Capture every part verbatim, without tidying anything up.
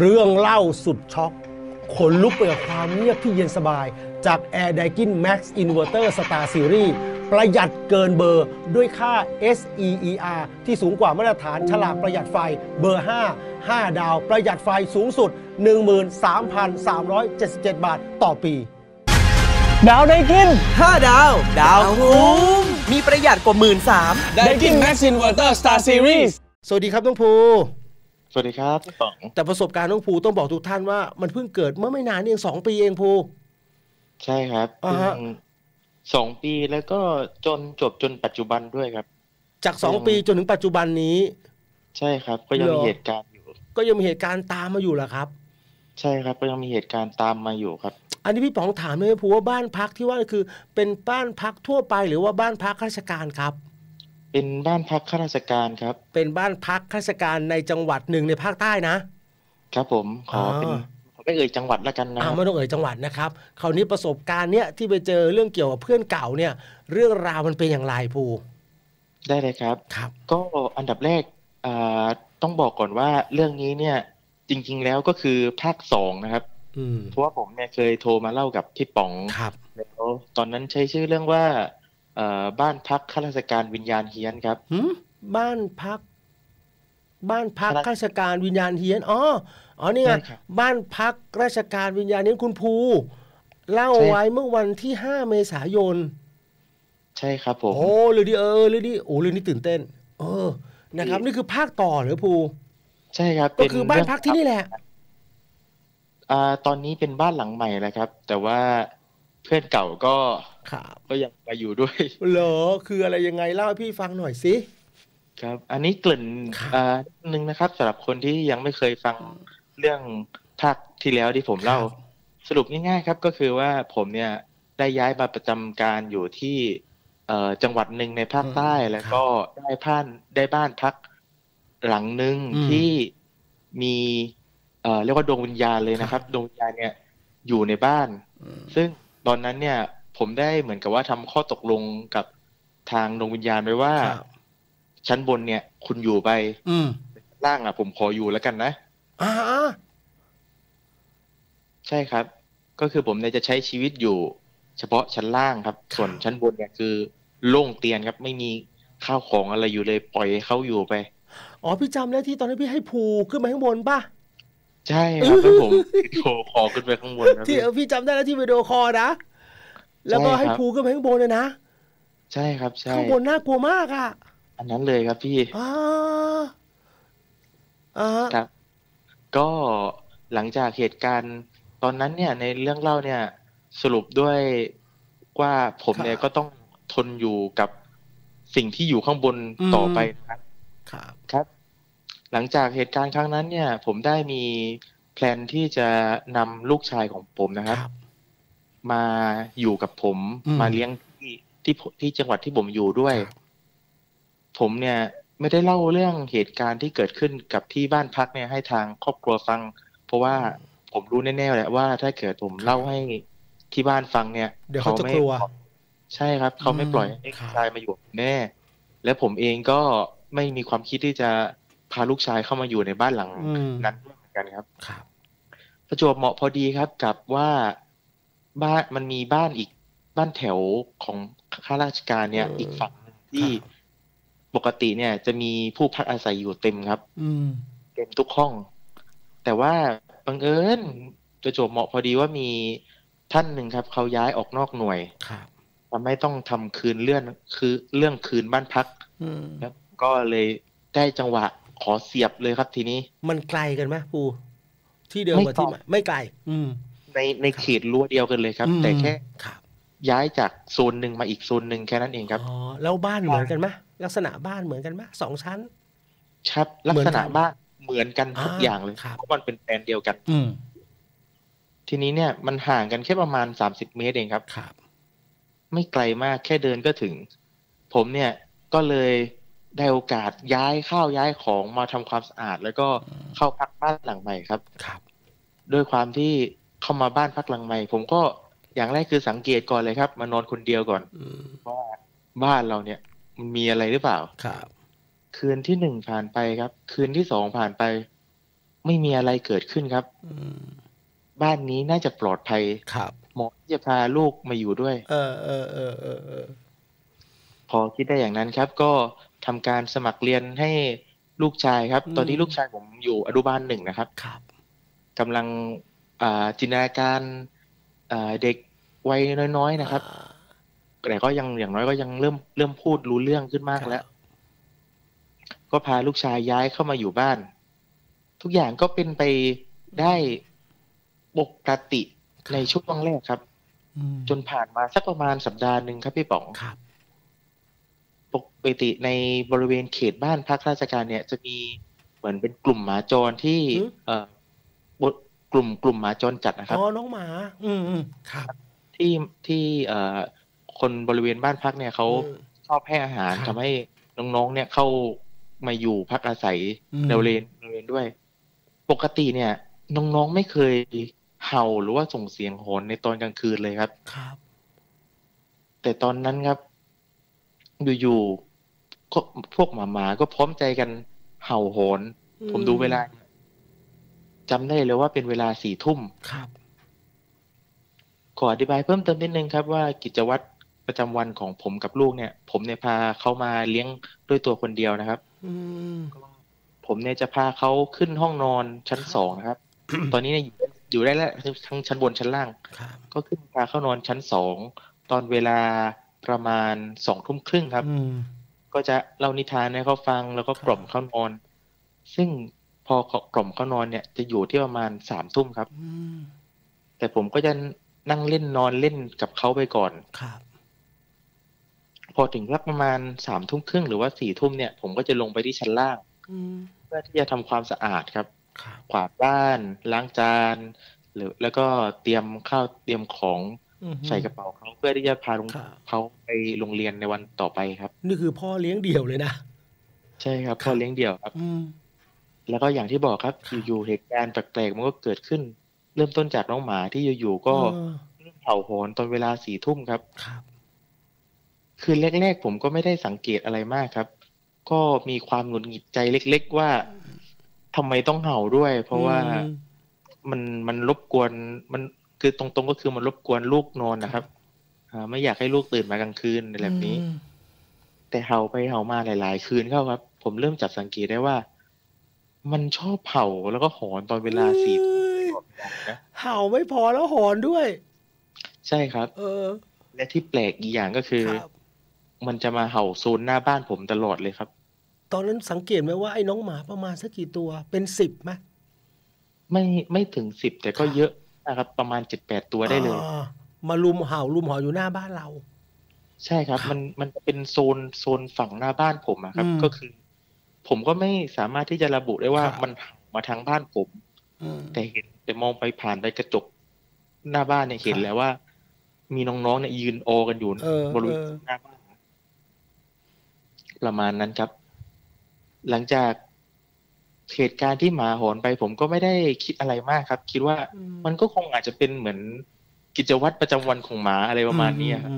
เรื่องเล่าสุดช็อกขนลุกไปกับความเงียบที่เย็นสบายจาก Air Daikin Max Inverter Star Series ประหยัดเกินเบอร์ด้วยค่า เอส อี อี อาร์ ที่สูงกว่ามาตรฐานฉลากประหยัดไฟเบอร์ห้า ห้าดาวประหยัดไฟสูงสุด หนึ่งหมื่นสามพันสามร้อยเจ็ดสิบเจ็ด บาทต่อปีดาวDaikin ห้าดาวดาวคุ้มมีประหยัดกว่า หนึ่งหมื่นสามพัน Daikin Max Inverter Star Series สวัสดีครับน้องภูสวัสดีครับแต่ประสบการณ์น้องภูต้องบอกทุกท่านว่ามันเพิ่งเกิดเมื่อไม่นานนี่เองสองปีเองภูใช่ครับสองปีแล้วก็จนจบจนปัจจุบันด้วยครับจากสองปีจนถึงปัจจุบันนี้ใช่ครับก็ยังมีเหตุการณ์อยู่ก็ยังมีเหตุการณ์ตามมาอยู่เหรอครับใช่ครับก็ยังมีเหตุการณ์ตามมาอยู่ครับอันนี้พี่ป๋องถามเลยภูว่าบ้านพักที่ว่าคือเป็นบ้านพักทั่วไปหรือว่าบ้านพักข้าราชการครับเป็นบ้านพักข้าราชการครับเป็นบ้านพักข้าราชการในจังหวัดหนึ่งในภาคใต้นะครับผมขอเป็นไม่เอ่ยจังหวัดละกันนะไม่ต้องเอ่ยจังหวัดนะครับคราวนี้ประสบการณ์เนี้ยที่ไปเจอเรื่องเกี่ยวกับเพื่อนเก่าเนี่ยเรื่องราวมันเป็นอย่างไรภูได้เลยครับครับก็อันดับแรกต้องบอกก่อนว่าเรื่องนี้เนี่ยจริงๆแล้วก็คือภาคสองนะครับเพราะว่าผมเนี่ยเคยโทรมาเล่ากับพี่ป๋องครับแล้วตอนนั้นใช้ชื่อเรื่องว่าบ้านพักข้าราชการวิญญาณเฮี้ยนครับบ้านพักบ้านพักข้าราชการวิญญาณเฮี้ยนอ๋ออ๋อนี่ไงบ้านพักราชการวิญญาณเฮี้ยนคุณภูเล่าไว้เมื่อวันที่ห้าเมษายนใช่ครับผมโอ้เรื่องนี้เออเรื่องนี้โอ้เรื่องนี้ตื่นเต้นเออนะครับนี่คือภาคต่อหรือภูใช่ครับก็คือบ้านพักที่นี่แหละอ่าตอนนี้เป็นบ้านหลังใหม่แล้วครับแต่ว่าเพื่อนเก่าก็ก็ยังไปอยู่ด้วยเหรอคืออะไรยังไงเล่าให้พี่ฟังหน่อยสิครับอันนี้กลิ่นอ่าหนึ่งนะครับสำหรับคนที่ยังไม่เคยฟังเรื่องภาคที่แล้วที่ผมเล่าสรุปง่ายๆครับก็คือว่าผมเนี่ยได้ย้ายมาประจำการอยู่ที่เอ่อจังหวัดหนึ่งในภาคใต้แล้วก็ได้บ้านได้บ้านพักหลังหนึ่งที่มีเอ่อเรียกว่าดวงวิญญาณเลยนะครับดวงวิญญาณเนี่ยอยู่ในบ้านซึ่งตอนนั้นเนี่ยผมได้เหมือนกับว่าทำข้อตกลงกับทางดวงวิญญาณไว้ว่าชั้นบนเนี่ยคุณอยู่ไปอืมล่างอ่ะผมขออยู่แล้วกันนะอ่าใช่ครับก็คือผมเนี่ยจะใช้ชีวิตอยู่เฉพาะชั้นล่างครับส่วนชั้นบนเนี่ยคือโล่งเตียนครับไม่มีข้าวของอะไรอยู่เลยปล่อยให้เขาอยู่ไปอ๋อพี่จำได้ที่ตอนนั้นพี่ให้ภูขึ้นมาข้างบนป่ะใช่ครับผมวิดีโอคอลขึ้นไปข้างบนนะที่พี่จำได้แล้วที่วิดีโอคอลนะแล้วก็ให้ภูขึ้นไปข้างบนเลยนะใช่ครับใช่ข้างบนน่ากลัวมากอ่ะอันนั้นเลยครับพี่อ่าอ่าครับก็หลังจากเหตุการณ์ตอนนั้นเนี่ยในเรื่องเล่าเนี่ยสรุปด้วยว่าผมเนี่ยก็ต้องทนอยู่กับสิ่งที่อยู่ข้างบนต่อไปนะครับครับหลังจากเหตุการณ์ครั้งนั้นเนี่ยผมได้มีแพลนที่จะนำลูกชายของผมนะครับมาอยู่กับผมมาเลี้ยงที่ที่ที่จังหวัดที่ผมอยู่ด้วยผมเนี่ยไม่ได้เล่าเรื่องเหตุการณ์ที่เกิดขึ้นกับที่บ้านพักเนี่ยให้ทางครอบครัวฟังเพราะว่าผมรู้แน่ๆแหละว่าถ้าเกิดผมเล่าให้ที่บ้านฟังเนี่ยเดี๋ยวเขาจะกลัวใช่ครับเขาไม่ปล่อยให้ลูกชายมาอยู่แน่และผมเองก็ไม่มีความคิดที่จะพาลูกชายเข้ามาอยู่ในบ้านหลังนั้นเหมือนกันครับประจวบเหมาะพอดีครับกับว่าบ้านมันมีบ้านอีกบ้านแถวของข้าราชการเนี่ยอีกฝั่งที่ปกติเนี่ยจะมีผู้พักอาศัยอยู่เต็มครับอืมเต็มทุกห้องแต่ว่าบังเอิญประจวบเหมาะพอดีว่ามีท่านหนึ่งครับเขาย้ายออกนอกหน่วยครับทำให้ต้องทำคืนเลื่อนคือเรื่องคืนบ้านพักอืมครับก็เลยได้จังหวะขอเสียบเลยครับทีนี้มันไกลกันไหมปูที่เดิมกับที่ไม่ไกลอืมในในเขตรั้วเดียวกันเลยครับแต่แค่ย้ายจากโซนหนึ่งมาอีกโซนหนึ่งแค่นั้นเองครับอ๋อแล้วบ้านเหมือนกันไหมลักษณะบ้านเหมือนกันไหมสองชั้นครับลักษณะบ้านเหมือนกันทุกอย่างเลยเพราะมันเป็นแปลนเดียวกันอืทีนี้เนี่ยมันห่างกันแค่ประมาณสามสิบเมตรเองครับครับไม่ไกลมากแค่เดินก็ถึงผมเนี่ยก็เลยได้โอกาสย้ายข้าวย้ายของมาทำความสะอาดแล้วก็เข้าพักบ้านหลังใหม่ครับครับด้วยความที่เข้ามาบ้านพักหลังใหม่ผมก็อย่างแรกคือสังเกตก่อนเลยครับมานอนคนเดียวก่อนว่าบ้านเราเนี่ยมันมีอะไรหรือเปล่าครับคืนที่หนึ่งผ่านไปครับคืนที่สองผ่านไป ไม่มีอะไรเกิดขึ้นครับบ้านนี้น่าจะปลอดภัยหมอจะพาลูกมาอยู่ด้วยเออเออเออเออพอคิดได้อย่างนั้นครับก็ทำการสมัครเรียนให้ลูกชายครับตอนนี้ลูกชายผมอยู่อนุบาลหนึ่งนะครับกำลังจินตนาการเด็กวัยน้อยๆนะครับแต่ก็ยังอย่างน้อยก็ยังเริ่มเริ่มพูดรู้เรื่องขึ้นมากแล้วก็พาลูกชายย้ายเข้ามาอยู่บ้านทุกอย่างก็เป็นไปได้ปกติในช่วงแรกครับจนผ่านมาสักประมาณสัปดาห์หนึ่งครับพี่ป๋องปกติในบริเวณเขตบ้านพักราชการเนี่ยจะมีเหมือนเป็นกลุ่มหมาจรที่เอ่อกลุ่มกลุ่มหมาจรจัดนะครับอ๋อน้องหมาอืมครับที่ที่เอ่อคนบริเวณบ้านพักเนี่ยเขาชอบให้อาหารทำให้น้องๆเนี่ยเข้ามาอยู่พักอาศัยในบริเวณบริเวณด้วยปกติเนี่ยน้องๆไม่เคยเห่าหรือว่าส่งเสียงโหยในตอนกลางคืนเลยครับครับแต่ตอนนั้นครับอยู่ๆพวกหมาๆก็พร้อมใจกันเห่าโหยผมดูเวลาจำได้เลยว่าเป็นเวลาสี่ทุ่มครับขออธิบายเพิ่มเติมนิดนึงครับว่ากิจวัตรประจำวันของผมกับลูกเนี่ยผมเนี่ยพาเขามาเลี้ยงด้วยตัวคนเดียวนะครับผมเนี่ยจะพาเขาขึ้นห้องนอนชั้นสองนะครับ ตอนนี้เนี่ยอยู่ได้แล้วทั้งชั้นบนชั้นล่างก็ขึ้นพาเข้านอนชั้นสองตอนเวลาประมาณสองทุ่มครึ่งครับก็จะเล่านิทานให้เขาฟังแล้วก็กล่อมเขานอนซึ่งพอกล่อมเขานอนเนี่ยจะอยู่ที่ประมาณสามทุ่มครับแต่ผมก็จะนั่งเล่นนอนเล่นกับเขาไปก่อนครับพอถึงสักประมาณสามทุ่มครึ่งหรือว่าสี่ทุ่มเนี่ยผมก็จะลงไปที่ชั้นล่างเพื่อที่จะทำความสะอาดครับกวาดบ้านล้างจานหรือแล้วก็เตรียมข้าวเตรียมของใส่กระเป๋าเขาเพื่อที่จะพาเขาไปโรงเรียนในวันต่อไปครับนี่คือพ่อเลี้ยงเดี่ยวเลยนะใช่ครับพ่อเลี้ยงเดี่ยวครับแล้วก็อย่างที่บอกครับอยู่ๆเหตุการณ์แปลกๆมันก็เกิดขึ้นเริ่มต้นจากน้องหมาที่อยู่ๆก็เห่าหอนตอนเวลาสี่ทุ่มครับคืนแรกๆผมก็ไม่ได้สังเกตอะไรมากครับก็มีความหงุดหงิดใจเล็กๆว่าทำไมต้องเห่าด้วยเพราะว่ามันมันรบกวนมันคือตรงๆก็คือมันรบกวนลูกนอนนะครับไม่อยากให้ลูกตื่นมากลางคืนในแบบนี้แต่เห่าไปเห่ามาหลายๆคืนเข้าครับผมเริ่มจับสังเกตได้ว่ามันชอบเห่าแล้วก็หอนตอนเวลาสี่ทุ่มนะเห่าไม่พอแล้วหอนด้วยใช่ครับเออและที่แปลกอีกอย่างก็คือมันจะมาเห่าโซนหน้าบ้านผมตลอดเลยครับตอนนั้นสังเกตไหมว่าไอ้น้องหมาประมาณสักกี่ตัวเป็นสิบไหมไม่ไม่ถึงสิบแต่ก็เยอะนะครับประมาณเจ็ดแปดตัวได้เลยมาลุมเห่าลุมหอนอยู่หน้าบ้านเราใช่ครับมันมันเป็นโซนโซนฝั่งหน้าบ้านผมอะครับก็คือผมก็ไม่สามารถที่จะระบุได้ว่ามันมาทางบ้านผมแต่เห็นแต่มองไปผ่านไปกระจกหน้าบ้านเนี่ยเห็นแล้วว่ามีน้องๆเนี่ยยืนโอกันอยู่บริเวณหน้าบ้านประมาณนั้นครับหลังจากเหตุการณ์ที่หมาหอนไปผมก็ไม่ได้คิดอะไรมากครับคิดว่ามันก็คงอาจจะเป็นเหมือนกิจวัตรประจำวันของหมาอะไรประมาณนี้ครับ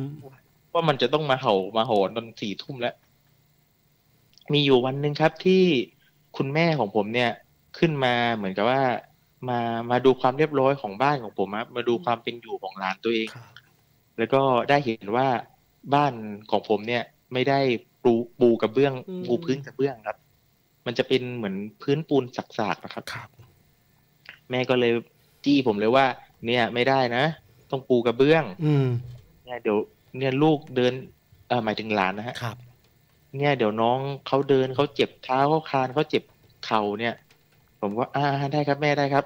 ว่ามันจะต้องมาเห่ามาหอนตอนสี่ทุ่มแล้วมีอยู่วันหนึ่งครับที่คุณแม่ของผมเนี่ยขึ้นมาเหมือนกับว่ามามาดูความเรียบร้อยของบ้านของผมครับมาดูความเป็นอยู่ของหลานตัวเองแล้วก็ได้เห็นว่าบ้านของผมเนี่ยไม่ได้ปูปูกระเบื้องปูพื้นกระเบื้องครับมันจะเป็นเหมือนพื้นปูนสักๆนะครับแม่ก็เลยจี้ผมเลยว่าเนี่ยไม่ได้นะต้องปูกระเบื้องเนี่ยเดี๋ยวเนี่ยลูกเดินเอ่อหมายถึงหลานนะฮะเนี่ยเดี๋ยวน้องเขาเดินเขาเจ็บเท้าเขาคานเขาเจ็บเข่าเนี่ยผมก็อ่าได้ครับแม่ได้ครับ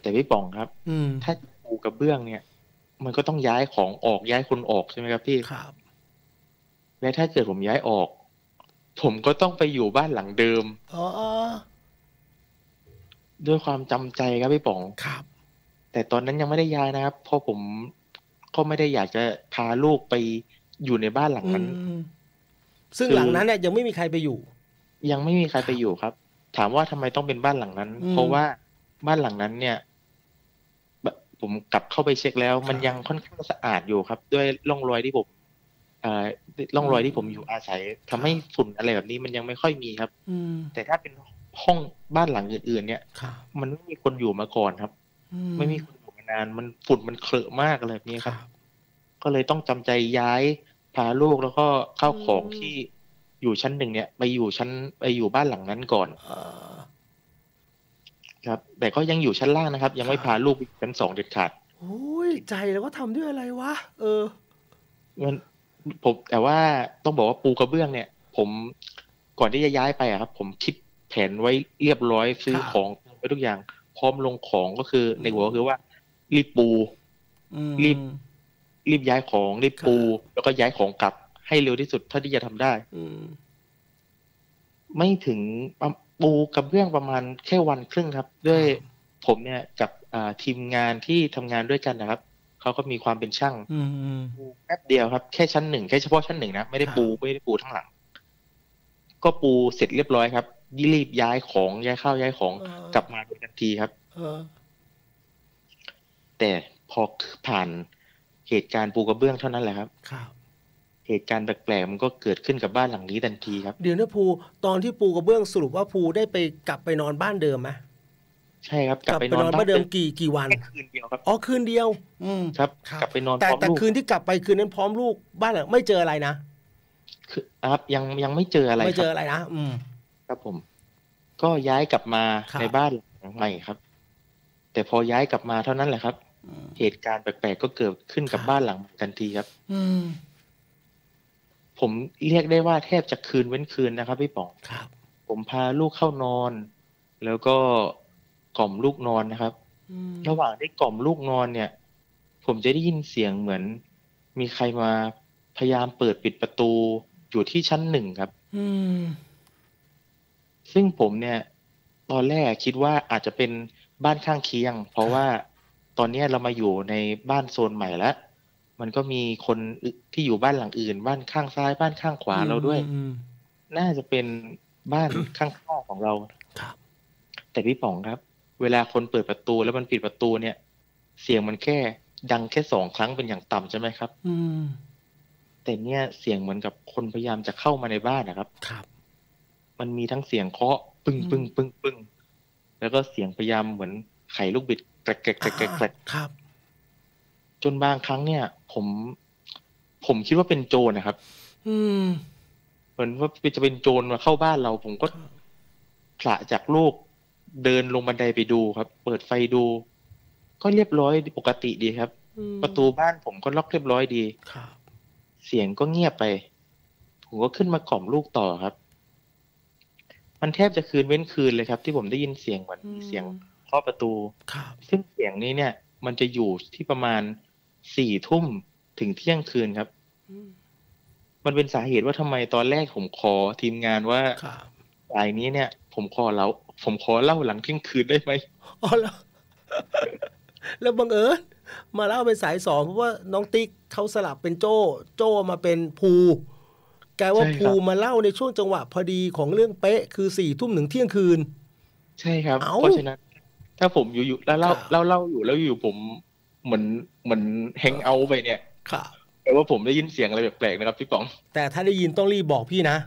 แต่พี่ป๋องครับถ้าปูกระเบื้องเนี่ยมันก็ต้องย้ายของออกย้ายคนออกใช่ไหมครับพี่ครับและถ้าเกิดผมย้ายออกผมก็ต้องไปอยู่บ้านหลังเดิมอ๋อด้วยความจำใจครับพี่ป๋องครับแต่ตอนนั้นยังไม่ได้ย้ายนะครับเพราะผมก็ไม่ได้อยากจะพาลูกไปอยู่ในบ้านหลังนั้นซึ่งหลังนั้นเนี่ยยังไม่มีใครไปอยู่ยังไม่มีใครไปอยู่ครับถามว่าทำไมต้องเป็นบ้านหลังนั้นเพราะว่าบ้านหลังนั้นเนี่ยผมกลับเข้าไปเช็คแล้วมันยังค่อนข้างสะอาดอยู่ครับด้วยร่องรอยที่ผมร่องรอยที่ผมอยู่อาศัยทำให้ฝุ่นอะไรแบบนี้มันยังไม่ค่อยมีครับแต่ถ้าเป็น ห้องบ้านหลังอื่นๆเนี่ยมันไม่มีคนอยู่มาก่อนครับไม่มีคนอยู่มานานมันฝุ่นมันเคลอะมากอะไรแบบนี้ครับก็เลยต้องจำใจย้ายพาลูกแล้วก็เข้าของที่อยู่ชั้นหนึ่งเนี่ยไปอยู่ชั้นไปอยู่บ้านหลังนั้นก่อนครับแต่ก็ยังอยู่ชั้นล่างนะครับยังไม่พาลูกชั้นสองเด็ดขาดโอ้ยใจแล้วก็ทำด้วยอะไรวะเออมันผมแต่ว่าต้องบอกว่าปูกระเบื้องเนี่ยผมก่อนที่จะย้ายไปอะครับผมคิดแผนไว้เรียบร้อยซื้อของไปทุกอย่างพร้อมลงของก็คือในหัวคือว่ารีบปูรีบรีบย้ายของรีบปูแล้วก็ย้ายของกลับให้เร็วที่สุดเท่าที่จะทำได้ไม่ถึงปูกระเบื้องประมาณแค่วันครึ่งครับด้วยผมเนี่ยกับทีมงานที่ทำงานด้วยกันนะครับเขาก็มีความเป็นช่างปูแป๊บเดียวครับแค่ชั้นหนึ่งแค่เฉพาะชั้นหนึ่งนะไม่ได้ปูไม่ได้ปูทั้งหลังก็ปูเสร็จเรียบร้อยครับรีบย้ายของย้ายข้าวย้ายของกลับมาโดยทันทีครับแต่พอผ่านเหตุการณ์ปูกระเบื้องเท่านั้นแหละครับเหตุการณ์แปลกๆมันก็เกิดขึ้นกับบ้านหลังนี้ทันทีครับเดี๋ยวนะภูตอนที่ปูกระเบื้องสรุปว่าภูได้ไปกลับไปนอนบ้านเดิมไหมใช่ครับกลับไปนอนบ้านเดิมกี่กี่วันคืนเดียวครับอ๋อคืนเดียวอืมครับกลับไปนอนแต่แต่คืนที่กลับไปคืนนั้นพร้อมลูกบ้านหลังไม่เจออะไรนะครับยังยังไม่เจออะไรไม่เจออะไรนะอืมครับผมก็ย้ายกลับมาในบ้านหลังใหม่ครับแต่พอย้ายกลับมาเท่านั้นแหละครับเหตุการณ์แปลกๆก็เกิดขึ้นกับบ้านหลังทันทีครับอืมผมเรียกได้ว่าแทบจะคืนเว้นคืนนะครับพี่ป๋องครับผมพาลูกเข้านอนแล้วก็กล่อมลูกนอนนะครับระหว่างได้กล่อมลูกนอนเนี่ยผมจะได้ยินเสียงเหมือนมีใครมาพยายามเปิดปิดประตูอยู่ที่ชั้นหนึ่งครับซึ่งผมเนี่ยตอนแรกคิดว่าอาจจะเป็นบ้านข้างเคียงเพราะว่าตอนนี้เรามาอยู่ในบ้านโซนใหม่แล้วมันก็มีคนที่อยู่บ้านหลังอื่นบ้านข้างซ้ายบ้านข้างขวาเราด้วยน่าจะเป็นบ้านข้างข้างของเราแต่พี่ป๋องครับเวลาคนเปิดประตูแล้วมันปิดประตูเนี่ยเสียงมันแค่ดังแค่สองครั้งเป็นอย่างต่ำใช่ไหมครับแต่เนี่ยเสียงเหมือนกับคนพยายามจะเข้ามาในบ้านนะครับมันมีทั้งเสียงเคาะปึ้งปึ้งปึ้งปึ้งแล้วก็เสียงพยายามเหมือนไขลูกบิดแกรกแกรกแกรกแกรกจนบางครั้งเนี่ยผมผมคิดว่าเป็นโจรนะครับเหมือนว่าจะเป็นโจรมาเข้าบ้านเราผมก็ผละจากลูกเดินลงบันไดไปดูครับเปิดไฟดูก็เรียบร้อยปกติดีครับประตูบ้านผมก็ล็อกเรียบร้อยดีเสียงก็เงียบไปผมก็ขึ้นมากล่อมลูกต่อครับมันแทบจะคืนเว้นคืนเลยครับที่ผมได้ยินเสียงเหมือนเสียงเคาะประตูซึ่งเสียงนี้เนี่ยมันจะอยู่ที่ประมาณสี่ทุ่มถึงเที่ยงคืนครับมันเป็นสาเหตุว่าทำไมตอนแรกผมขอทีมงานว่าสายนี้เนี่ยผมขอเล่าผมขอเล่าหลังเที่ยงคืนได้ไหมอ๋อแล้วแล้วบังเอิญมาเล่าเป็นสายสองเพราะว่าน้องติ๊กเขาสลับเป็นโจ้โจ้มาเป็นภูแกว่าภูมาเล่าในช่วงจังหวะพอดีของเรื่องเป๊ะคือสี่ทุ่มถึงเที่ยงคืนใช่ครับเพราะฉะนั้นถ้าผมอยู่ๆแล้วเล่าเล่าเล่าอยู่แล้วอยู่ผมเหมือนเหมือนแฮงเอาไปเนี่ยค่ะแต่ว่าผมได้ยินเสียงอะไรแปลกๆนะครับพี่ป๋องแต่ถ้าได้ยินต้องรีบบอกพี่นะ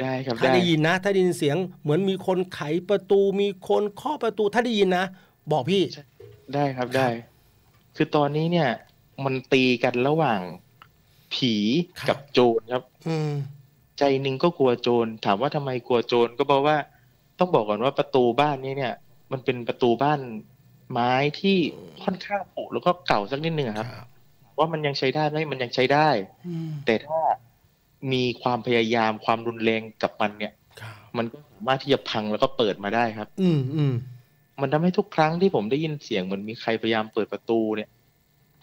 ได้ครับถ้าได้ยินนะถ้าได้ยินเสียงเหมือนมีคนไขประตูมีคนเคาะประตูถ้าได้ยินนะบอกพี่ได้ครับได้คือตอนนี้เนี่ยมันตีกันระหว่างผีกับโจรครับอืมใจนึงก็กลัวโจรถามว่าทำไมกลัวโจรก็เพราะว่าต้องบอกก่อนว่าประตูบ้านนี้เนี่ยมันเป็นประตูบ้านไม้ที่ค่อนข้างผุแล้วก็เก่าสักนิดนึงครับว่ามันยังใช้ได้ไหมมันยังใช้ได้แต่ถ้ามีความพยายามความรุนแรงกับมันเนี่ยมันก็สามารถที่จะพังแล้วก็เปิดมาได้ครับอืมอืมมันทำให้ทุกครั้งที่ผมได้ยินเสียงเหมือนมีใครพยายามเปิดประตูเนี่ย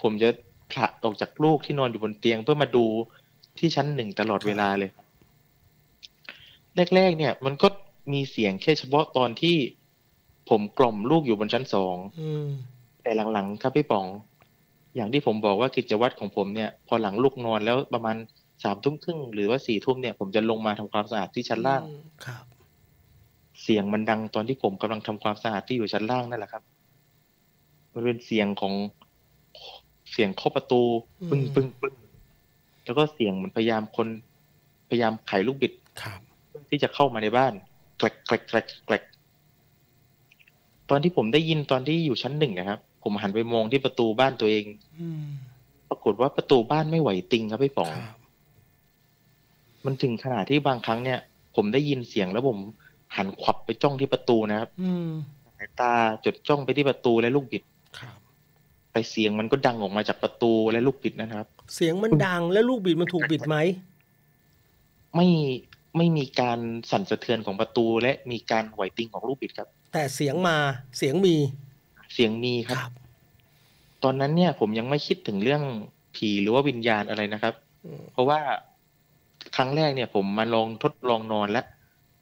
ผมจะผละออกจากลูกที่นอนอยู่บนเตียงเพื่อมาดูที่ชั้นหนึ่งตลอดเวลาเลยแรกๆเนี่ยมันก็มีเสียงแค่เฉพาะตอนที่ผมกล่อมลูกอยู่บนชั้นสองแต่หลังๆครับพี่ป๋องอย่างที่ผมบอกว่ากิจวัตรของผมเนี่ยพอหลังลูกนอนแล้วประมาณสามทุ่มครึ่งหรือว่าสี่ทุ่มเนี่ยผมจะลงมาทำความสะอาดที่ชั้นล่างครับเสียงมันดังตอนที่ผมกำลังทำความสะอาดที่อยู่ชั้นล่างนั่นแหละครับมันเป็นเสียงของเสียงเคาะประตูปึ้งปึ้งปึ้งแล้วก็เสียงมันพยายามคนพยายามไขลูกบิดที่จะเข้ามาในบ้าน ลกๆๆๆตอนที่ผมได้ยินตอนที่อยู่ชั้นหนึ่งนะครับผมหันไปมองที่ประตูบ้านตัวเองปรากฏว่าประตูบ้านไม่ไหวติงครับพี่ป๋องมันถึงขนาดที่บางครั้งเนี่ยผมได้ยินเสียงแล้วผมหันขวับไปจ้องที่ประตูนะครับสายตาจดจ้องไปที่ประตูและลูกบิดแต่เสียงมันก็ดังออกมาจากประตูและลูกบิดนะครับเสียงมันดังและลูกบิดมันถูกบิดไหมไม่ไม่มีการสั่นสะเทือนของประตูและมีการไหวติงของลูกบิดครับแต่เสียงมาเสียงมีเสียงมีครับตอนนั้นเนี่ยผมยังไม่คิดถึงเรื่องผีหรือว่าวิญญาณอะไรนะครับเพราะว่าครั้งแรกเนี่ยผมมาลองทดลองนอนแล้ว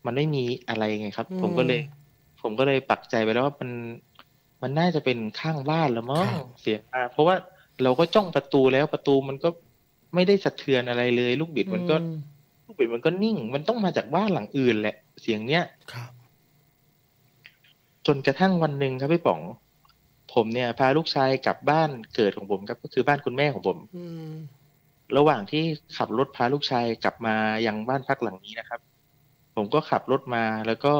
มันไม่มีอะไรไงครับผมก็เลยผมก็เลยปักใจไปแล้วว่ามันมันน่าจะเป็นข้างบ้านแล้วมั้งเสียงมาเพราะว่าเราก็จ้องประตูแล้วประตูมันก็ไม่ได้สะเทือนอะไรเลยลูกบิดมันก็ลูกบิดมันก็นิ่งมันต้องมาจากบ้านหลังอื่นแหละเสียงเนี้ยครับจนกระทั่งวันหนึ่งครับพี่ป๋องผมเนี่ยพาลูกชายกลับบ้านเกิดของผมครับก็คือบ้านคุณแม่ของผมระหว่างที่ขับรถพาลูกชายกลับมายังบ้านพักหลังนี้นะครับผมก็ขับรถมาแล้วก็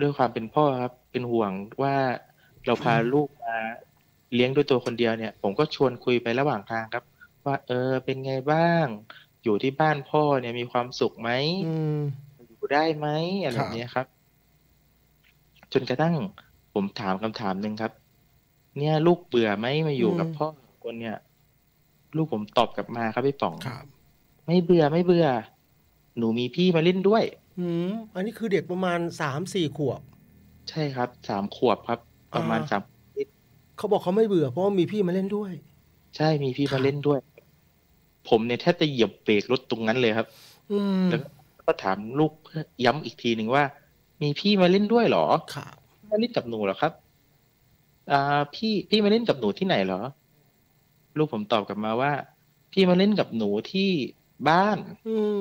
ด้วยความเป็นพ่อครับเป็นห่วงว่าเราพาลูกมาเลี้ยงด้วยตัวคนเดียวเนี่ยผมก็ชวนคุยไประหว่างทางครับว่าเออเป็นไงบ้างอยู่ที่บ้านพ่อเนี่ยมีความสุขไหมอยู่ได้ไหมอะไรแบบนี้ครับจนกระทั่งผมถามคำถามหนึ่งครับเนี่ยลูกเบื่อไหมมาอยู่กับพ่อคนเนี่ยลูกผมตอบกลับมาครับพี่ป๋องไม่เบื่อไม่เบื่อหนูมีพี่มาเล่นด้วยอืมอันนี้คือเด็กประมาณสามสี่ขวบใช่ครับสามขวบครับประมาณสามเขาบอกเขาไม่เบื่อเพราะมีพี่มาเล่นด้วยใช่มีพี่มาเล่นด้วยผมเนี่ยแทบจะเหยียบเบรกรถตรงนั้นเลยครับอืมแล้วก็ถามลูกย้ำอีกทีหนึ่งว่ามีพี่มาเล่นด้วยหรอครับมาเล่นกับหนูเหรอครับอ่าพี่พี่มาเล่นกับหนูที่ไหนเหรอลูกผมตอบกลับมาว่าพี่มาเล่นกับหนูที่บ้านอืม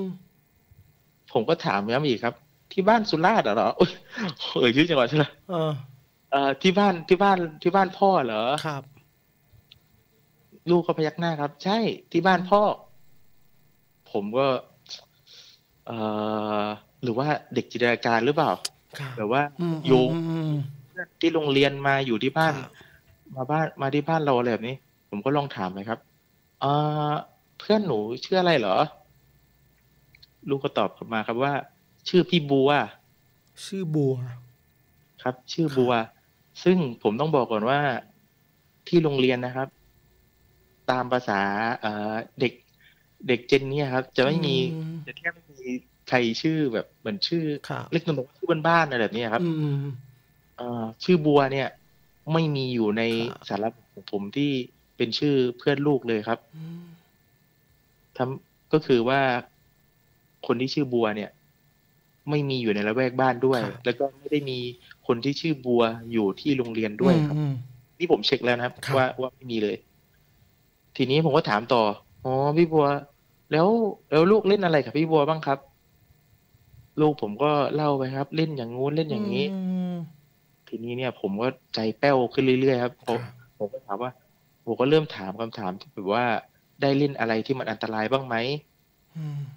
ผมก็ถามย้ำอีกครับที่บ้านสุราษฎร์เหรอเออชื่อจังหวัดใช่ไหมเออที่บ้านที่บ้านที่บ้านพ่อเหรอครับลูกก็พยักหน้าครับใช่ที่บ้านพ่อผมก็เออหรือว่าเด็กจินตนาการหรือเปล่าแบบว่าโยงที่โรงเรียนมาอยู่ที่บ้านมาบ้านมาที่บ้านเราอะไรแบบนี้ผมก็ลองถามเลยครับเออเพื่อนหนูชื่ออะไรเหรอลูกก็ตอบกลับมาครับว่าชื่อพี่บัวชื่อบัวครับชื่อบัวซึ่งผมต้องบอกก่อนว่าที่โรงเรียนนะครับตามภาษาเอ่อเด็กเด็กเจนนี่ครับจะไม่มีจะแทบไม่มีใครชื่อแบบเหมือนชื่อเล็กน้อยชื่อบ้านๆอะไรแบบนี้ครับเอ่อชื่อบัวเนี่ยไม่มีอยู่ในสารบัญของผมที่เป็นชื่อเพื่อนลูกเลยครับทำก็คือว่าคนที่ชื่อบัวเนี่ยไม่มีอยู่ในละแวกบ้านด้วยแล้วก็ไม่ได้มีคนที่ชื่อบัวอยู่ที่โรงเรียนด้วยครับนี่ผมเช็คแล้วนะครับว่าว่าไม่มีเลยทีนี้ผมก็ถามต่ออ๋อพี่บัวแล้วแล้วลูกเล่นอะไรกับพี่บัวบ้างครับลูกผมก็เล่าไปครับเล่นอย่างงู้นเล่นอย่างนี้ทีนี้เนี่ยผมก็ใจแป้วขึ้นเรื่อยๆครับผมผมก็ถามว่าผมก็เริ่มถามคำถามที่แบบว่าได้เล่นอะไรที่มันอันตรายบ้างไหม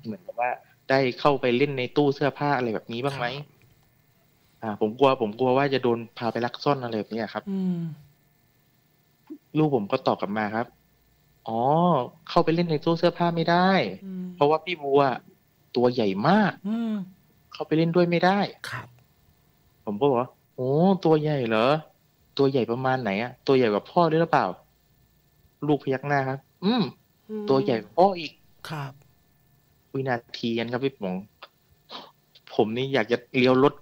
เหมือนกับว่าได้เข้าไปเล่นในตู้เสื้อผ้าอะไรแบบนี้บ้างไหมอ่าผมกลัวผมกลัวว่าจะโดนพาไปลักซ่อนอะไรแบบนี้ครับลูกผมก็ตอบกลับมาครับอ๋อเข้าไปเล่นในตู้เสื้อผ้าไม่ได้เพราะว่าพี่บัวตัวใหญ่มากเข้าไปเล่นด้วยไม่ได้ครับผมก็บอกว่าโอ้ตัวใหญ่เหรอตัวใหญ่ประมาณไหนอะตัวใหญ่กว่าพ่อด้วยหรือเปล่าลูกพยักหน้าครับอืมตัวใหญ่กว่าพ่ออีกครับวินาทีนั้นครับพี่ป๋องผมนี่อยากจะเลี้ยวรถ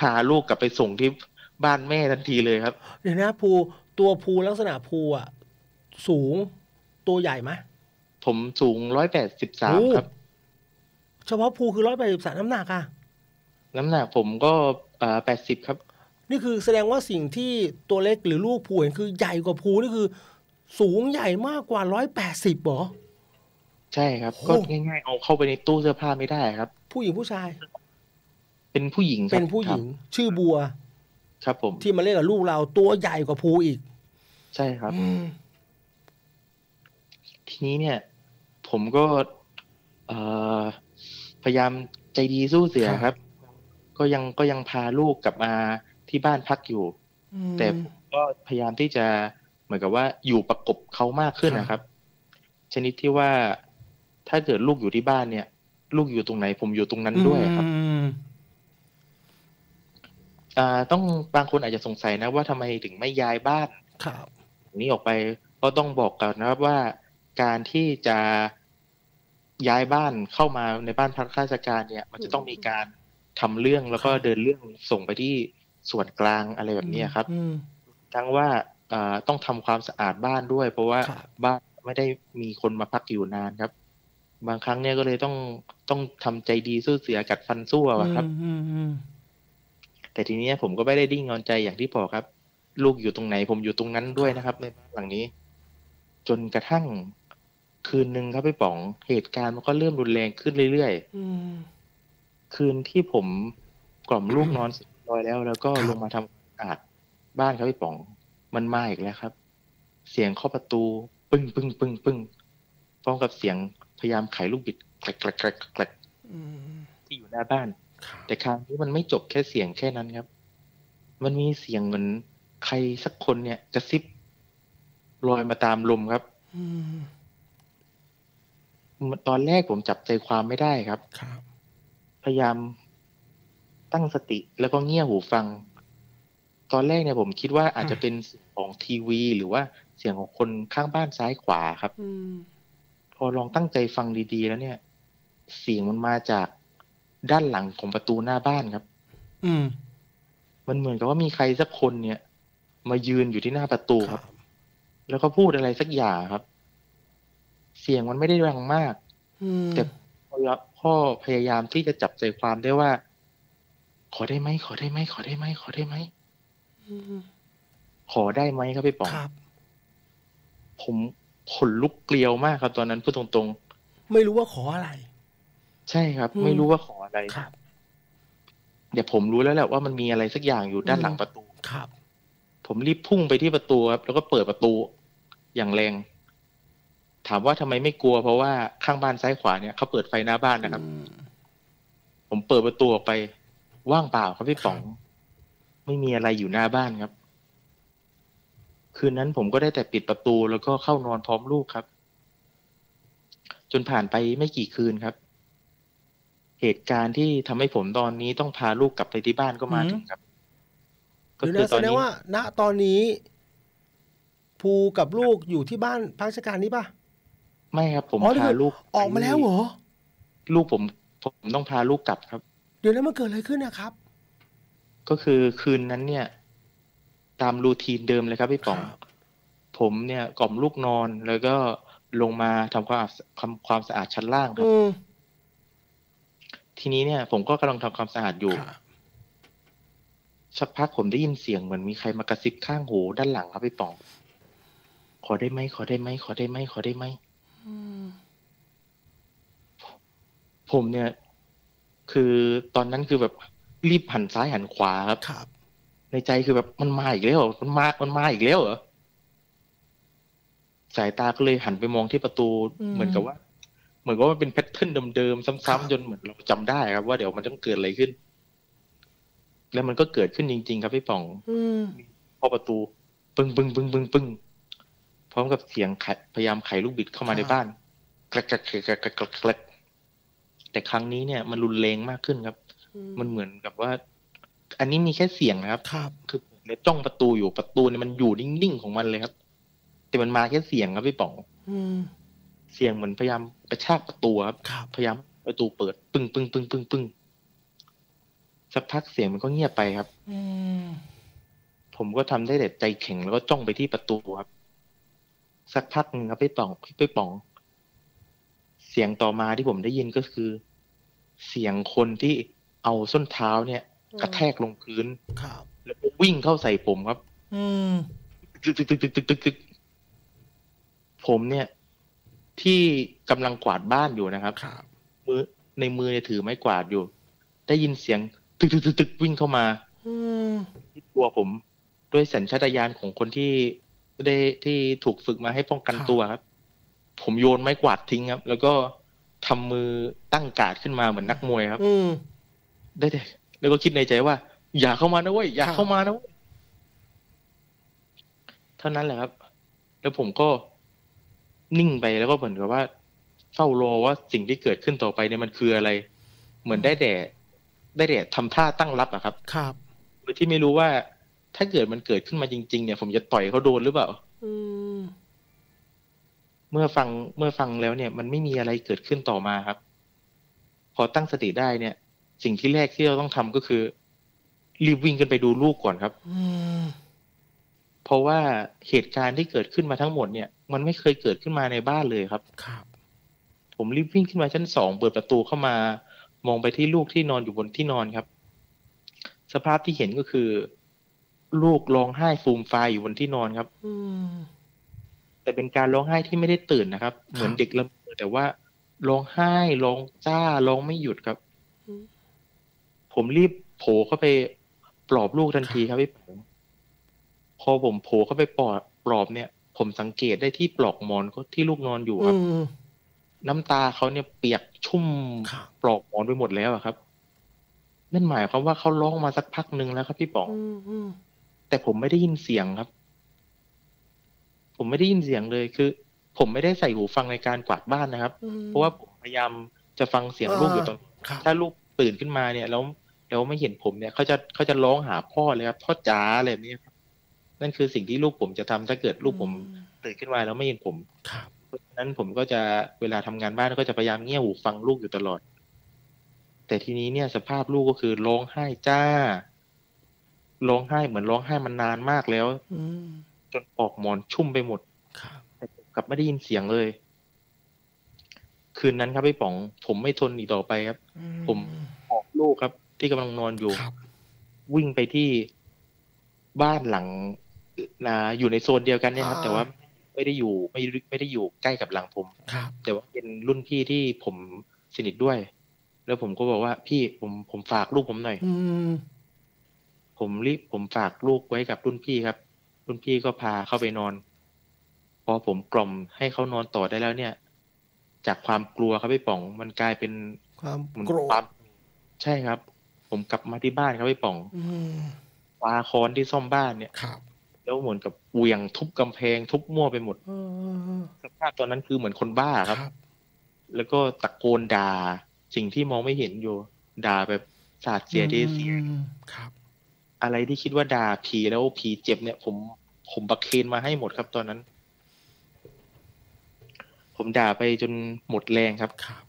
พาลูกกลับไปส่งที่บ้านแม่ทันทีเลยครับเดี๋ยวนะภูตัวภูลักษณะภูอ่ะสูงตัวใหญ่ไหมผมสูงร้อยแปดสิบสามครับเฉพาะภูคือร้อยแปดสิบสามน้ำหนักอะน้ำหนักผมก็แปดสิบครับนี่คือแสดงว่าสิ่งที่ตัวเล็กหรือลูกภูเห็นคือใหญ่กว่าภูนี่คือสูงใหญ่มากกว่าร้อยแปดสิบหรอใช่ครับก็ง่ายๆเอาเข้าไปในตู้เสื้อผ้าไม่ได้ครับผู้หญิงผู้ชายเป็นผู้หญิงเป็นผู้หญิงชื่อบัวครับผมที่มาเล่นกับลูกเราตัวใหญ่กว่าภูอีกใช่ครับทีนี้เนี่ยผมก็พยายามใจดีสู้เสียครับ ก็ยังก็ยังพาลูกกลับมาที่บ้านพักอยู่แต่ก็พยายามที่จะเหมือนกับว่าอยู่ประกบเขามากขึ้นนะครับชนิดที่ว่าถ้าเกิดลูกอยู่ที่บ้านเนี่ยลูกอยู่ตรงไหนผมอยู่ตรงนั้นด้วยครับอ่าต้องบางคนอาจจะสงสัยนะว่าทำไมถึงไม่ย้ายบ้านครับนี้ออกไปก็ต้องบอกกันนะครับว่าการที่จะย้ายบ้านเข้ามาในบ้านพักราชการเนี่ยมันจะต้องมีการทำเรื่องแล้วก็เดินเรื่องส่งไปที่ส่วนกลางอะไรแบบนี้ครับทั้งว่าอ่าต้องทำความสะอาดบ้านด้วยเพราะว่าบ้านไม่ได้มีคนมาพักอยู่นานครับบางครั้งเนี่ยก็เลยต้องต้องทำใจดีสู้เสือกัดฟันสู้อะครับแต่ทีนี้ผมก็ไม่ได้ดิ้งนอนใจอย่างที่บอกครับลูกอยู่ตรงไหนผมอยู่ตรงนั้นด้วยนะครับในบ้านหลังนี้จนกระทั่งคืนหนึ่งครับพี่ป๋องเหตุการณ์มันก็เริ่มรุนแรงขึ้นเรื่อยๆคืนที่ผมกล่อมลูกนอนเสร็จลอยแล้วแล้วก็ลงมาทำความสะอาดบ้านครับพี่ป๋องมันมาอีกแล้วครับเสียงเคาะประตูปึ้งปึ้งปึ้งปึ้งพร้อมกับเสียงพยายามไขลูกบิดแกลกแกลกแกลกที่อยู่หน้าบ้านแต่คราวนี้มันไม่จบแค่เสียงแค่นั้นครับมันมีเสียงเหมือนใครสักคนเนี่ยกระซิบลอยมาตามลมครับตอนแรกผมจับใจความไม่ได้ครับพยายามตั้งสติแล้วก็เงี่ยหูฟังตอนแรกเนี่ยผมคิดว่าอาจจะเป็นเสียงของทีวีหรือว่าเสียงของคนข้างบ้านซ้ายขวาครับพอลองตั้งใจฟังดีๆแล้วเนี่ยเสียงมันมาจากด้านหลังของประตูหน้าบ้านครับอืมมันเหมือนกับว่ามีใครสักคนเนี่ยมายืนอยู่ที่หน้าประตูครับแล้วก็พูดอะไรสักอย่างครับเสียงมันไม่ได้ดังมากแต่พ่อพยายามที่จะจับใจความได้ว่าขอได้ไหมขอได้ไหมขอได้ไหมขอได้ไหมขอได้ไหมครับพี่ป๋องผมขนลุกเกลียวมากครับตอนนั้นพูดตรงๆไม่รู้ว่าขออะไรใช่ครับไม่รู้ว่าขออะไรครับเดี๋ยวผมรู้แล้วแหละว่ามันมีอะไรสักอย่างอยู่ด้านหลังประตูครับผมรีบพุ่งไปที่ประตูครับแล้วก็เปิดประตูอย่างแรงถามว่าทำไมไม่กลัวเพราะว่าข้างบ้านซ้ายขวาเนี่ยเขาเปิดไฟหน้าบ้านนะครับผมเปิดประตูออกไปว่างเปล่าครับพี่ป๋องไม่มีอะไรอยู่หน้าบ้านครับคืนนั้นผมก็ได้แต่ปิดประตูแล้วก็เข้านอนพร้อมลูกครับจนผ่านไปไม่กี่คืนครับเหตุการณ์ที่ทำให้ผมตอนนี้ต้องพาลูกกลับไปที่บ้านก็มาถึงครับก็คือตอนนี้ว่าณตอนนี้ภูกับลูกอยู่ที่บ้านพักราชการนี้ป่ะไม่ครับผมพาลูกออกมาแล้วเหรอลูกผมผมต้องพาลูกกลับครับเดี๋ยวแล้วมันเกิดอะไรขึ้นนะครับก็คือคืนนั้นเนี่ยตามรูทีนเดิมเลยครับพี่ป๋องผมเนี่ยกล่อมลูกนอนแล้วก็ลงมาทำความความสะอาดชั้นล่างครับทีนี้เนี่ยผมก็กำลังทำความสะอาดอยู่สักพักผมได้ยินเสียงเหมือนมีใครมากระซิบข้างหูด้านหลังครับพี่ป๋องขอได้ไหมขอได้ไหมขอได้ไหมขอได้ไหมผมเนี่ยคือตอนนั้นคือแบบรีบหันซ้ายหันขวาครับในใจคือแบบมันมาอีกแล้วมันมามันมาอีกแล้วเหรอสายตาก็เลยหันไปมองที่ประตูเหมือนกับว่าเหมือนกับว่ามันเป็นแพทเทิร์นเดิมๆซ้ำๆจนเหมือนเราจำได้ครับว่าเดี๋ยวมันต้องเกิดอะไรขึ้นแล้วมันก็เกิดขึ้นจริงๆครับพี่ป๋องพอประตูปึ้งปึ้งปึ้งปึ้งปึ้งพร้อมกับเสียงพยายามไขลูกบิดเข้ามาในบ้านกระกระกระกระกระกระแต่ครั้งนี้เนี่ยมันรุนแรงมากขึ้นครับมันเหมือนกับว่าอันนี้มีแค่เสียงนะครับคือเล็บจ้องประตูอยู่ประตูเนี่ยมันอยู่นิ่งๆของมันเลยครับแต่มันมาแค่เสียงครับพี่ป๋องเสียงเหมือนพยายามกระชากประตูครับพยายามประตูเปิดปึ้งปึ้งปึ้งปึ้งปึ้งสักพักเสียงมันก็เงียบไปครับผมก็ทำได้แต่ใจแข็งแล้วก็จ้องไปที่ประตูครับสักพักหนึ่งครับพี่ป๋องพี่ป๋องเสียงต่อมาที่ผมได้ยินก็คือเสียงคนที่เอาส้นเท้าเนี่ยกระแทกลงพื้นแล้ววิ่งเข้าใส่ผมครับตึกตึกตึกตึกตึกตึกผมเนี่ยที่กำลังกวาดบ้านอยู่นะครับมือในมือเนี่ยถือไม้กวาดอยู่ได้ยินเสียงตึกตึกตึกตึกวิ่งเข้ามาที่ตัวผมด้วยสัญชาตญาณของคนที่ได้ที่ถูกฝึกมาให้ป้องกันตัวครับผมโยนไม้กวาดทิ้งครับแล้วก็ทำมือตั้งการ์ดขึ้นมาเหมือนนักมวยครับได้แต่ แล้วก็คิดในใจว่าอย่าเข้ามานะเว้ยอย่าเข้ามานะเว้ยเท่านั้นแหละครับแล้วผมก็นิ่งไปแล้วก็เหมือนกับว่าเฝ้ารอว่าสิ่งที่เกิดขึ้นต่อไปเนี่ยมันคืออะไรเหมือนได้แด่ได้แด่ทำท่าตั้งรับอะครับครับโดยที่ไม่รู้ว่าถ้าเกิดมันเกิดขึ้นมาจริงๆเนี่ยผมจะต่อยเขาโดนหรือเปล่าเมื่อฟังเมื่อฟังแล้วเนี่ยมันไม่มีอะไรเกิดขึ้นต่อมาครับพอตั้งสติได้เนี่ยสิ่งที่แรกที่เราต้องทำก็คือรีบวิ่งกันไปดูลูกก่อนครับเพราะว่าเหตุการณ์ที่เกิดขึ้นมาทั้งหมดเนี่ยมันไม่เคยเกิดขึ้นมาในบ้านเลยครับครับผมรีบวิ่งขึ้นมาชั้นสองเปิดประตูเข้ามามองไปที่ลูกที่นอนอยู่บนที่นอนครับสภาพที่เห็นก็คือลูกร้องไห้ฟูมฟายอยู่บนที่นอนครับแต่เป็นการร้องไห้ที่ไม่ได้ตื่นนะครับเหมือนเด็กละเมอแต่ว่าร้องไห้ร้องจ้าร้องไม่หยุดครับผมรีบโผล่เข้าไปปลอบลูกทันทีครับพี่ผมพอผมโผล่เข้าไปปลอบปลอบเนี่ยผมสังเกตได้ที่ปลอกหมอนก็ที่ลูกนอนอยู่ครับน้ำตาเขาเนี่ยเปียกชุ่มปลอกหมอนไปหมดแล้วครับนั่นหมายความว่าเขาร้องมาสักพักหนึ่งแล้วครับพี่ป๋องแต่ผมไม่ได้ยินเสียงครับผมไม่ได้ยินเสียงเลยคือผมไม่ได้ใส่หูฟังในการกวาดบ้านนะครับเพราะว่าผมพยายามจะฟังเสียงลูกอยู่ตอนถ้าลูกตื่นขึ้นมาเนี่ยแล้วแล้วไม่เห็นผมเนี่ยเขาจะเขาจะร้องหาพ่อเลยครับพ่อจ๋าอะไรแบบนี้ครับนั่นคือสิ่งที่ลูกผมจะทำถ้าเกิดลูกผมตื่นขึ้นมาแล้วไม่เห็นผมเพราะฉะนั้นผมก็จะเวลาทำงานบ้านก็จะพยายามเงี่ยหูฟังลูกอยู่ตลอดแต่ทีนี้เนี่ยสภาพลูกก็คือร้องไห้จ้าร้องไห้เหมือนร้องไห้มันนานมากแล้วจนปลอกหมอนชุ่มไปหมดแต่ผมกลับไม่ได้ยินเสียงเลยคืนนั้นครับพี่ป๋องผมไม่ทนอีกต่อไปครับผมออกลูกครับที่กำลังนอนอยู่วิ่งไปที่บ้านหลังนะอยู่ในโซนเดียวกันเนี่ยครับแต่ว่าไม่ได้อยู่ไม่ไม่ได้อยู่ใกล้กับหลังผมแต่ว่าเป็นรุ่นพี่ที่ผมสนิทด้วยแล้วผมก็บอกว่าพี่ผมผมฝากลูกผมหน่อยอืมผมรีบผมฝากลูกไว้กับรุ่นพี่ครับรุ่นพี่ก็พาเข้าไปนอนพอผมกล่อมให้เขานอนต่อได้แล้วเนี่ยจากความกลัวครับพี่ป๋องมันกลายเป็นความโกรธใช่ครับผมกลับมาที่บ้านครับพี่ป๋องปาค้อนที่ซ่อมบ้านเนี่ยครับแล้วเหมือนกับเหวี่ยงทุบกำแพงทุบมั่วไปหมดสภาพตอนนั้นคือเหมือนคนบ้าครับแล้วก็ตะโกนด่าสิ่งที่มองไม่เห็นอยู่ด่าแบบสาดเสียดีเสียครับอะไรที่คิดว่าด่าผีแล้วผีเจ็บเนี่ยผมผมประเคนมาให้หมดครับตอนนั้นผมด่าไปจนหมดแรงครับครับ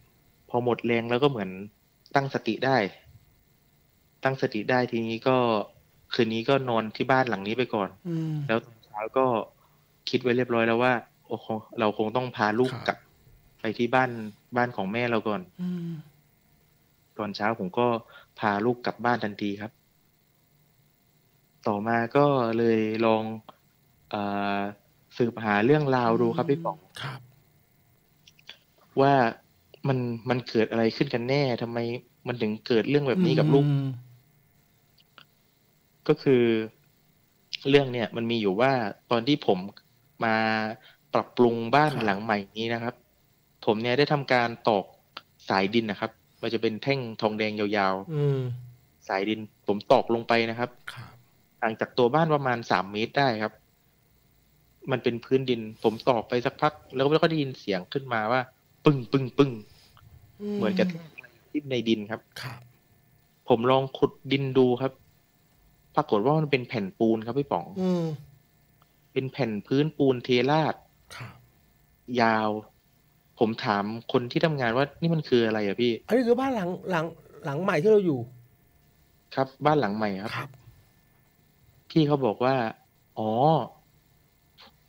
พอหมดแรงแล้วก็เหมือนตั้งสติได้ตั้งสติได้ทีนี้ก็คืนนี้ก็นอนที่บ้านหลังนี้ไปก่อนอืแล้วเช้าก็คิดไว้เรียบร้อยแล้วว่าโอ้เราคงต้องพาลูกกลับไปที่บ้านบ้านของแม่เราก่อนอตอนเช้าผมก็พาลูกกลับบ้านทันทีครับต่อมาก็เลยลองอสืบหาเรื่องราวดูครับพี่ป๋องครับว่ามันมันเกิดอะไรขึ้นกันแน่ทำไมมันถึงเกิดเรื่องแบบนี้กับลูกก็คือเรื่องเนี่ยมันมีอยู่ว่าตอนที่ผมมาปรับปรุงบ้านหลังใหม่นี้นะครับผมเนี่ยได้ทำการตอกสายดินนะครับมันจะเป็นแท่งทองแดงยาวๆอืมสายดินผมตอกลงไปนะครับห่างจากตัวบ้านประมาณสามเมตรได้ครับมันเป็นพื้นดินผมตอกไปสักพักแล้วก็ได้ยินเสียงขึ้นมาว่าปึ้งปึ้งปึ้งเหมือนกับทิ่มในดินครับผมลองขุดดินดูครับปรากฏว่ามันเป็นแผ่นปูนครับพี่ป๋องอืมเป็นแผ่นพื้นปูนเทราดยาวผมถามคนที่ทำงานว่านี่มันคืออะไรอะพี่อันนี้คือบ้านหลังหลังหลังใหม่ที่เราอยู่ครับบ้านหลังใหม่ครับครับพี่เขาบอกว่าอ๋อ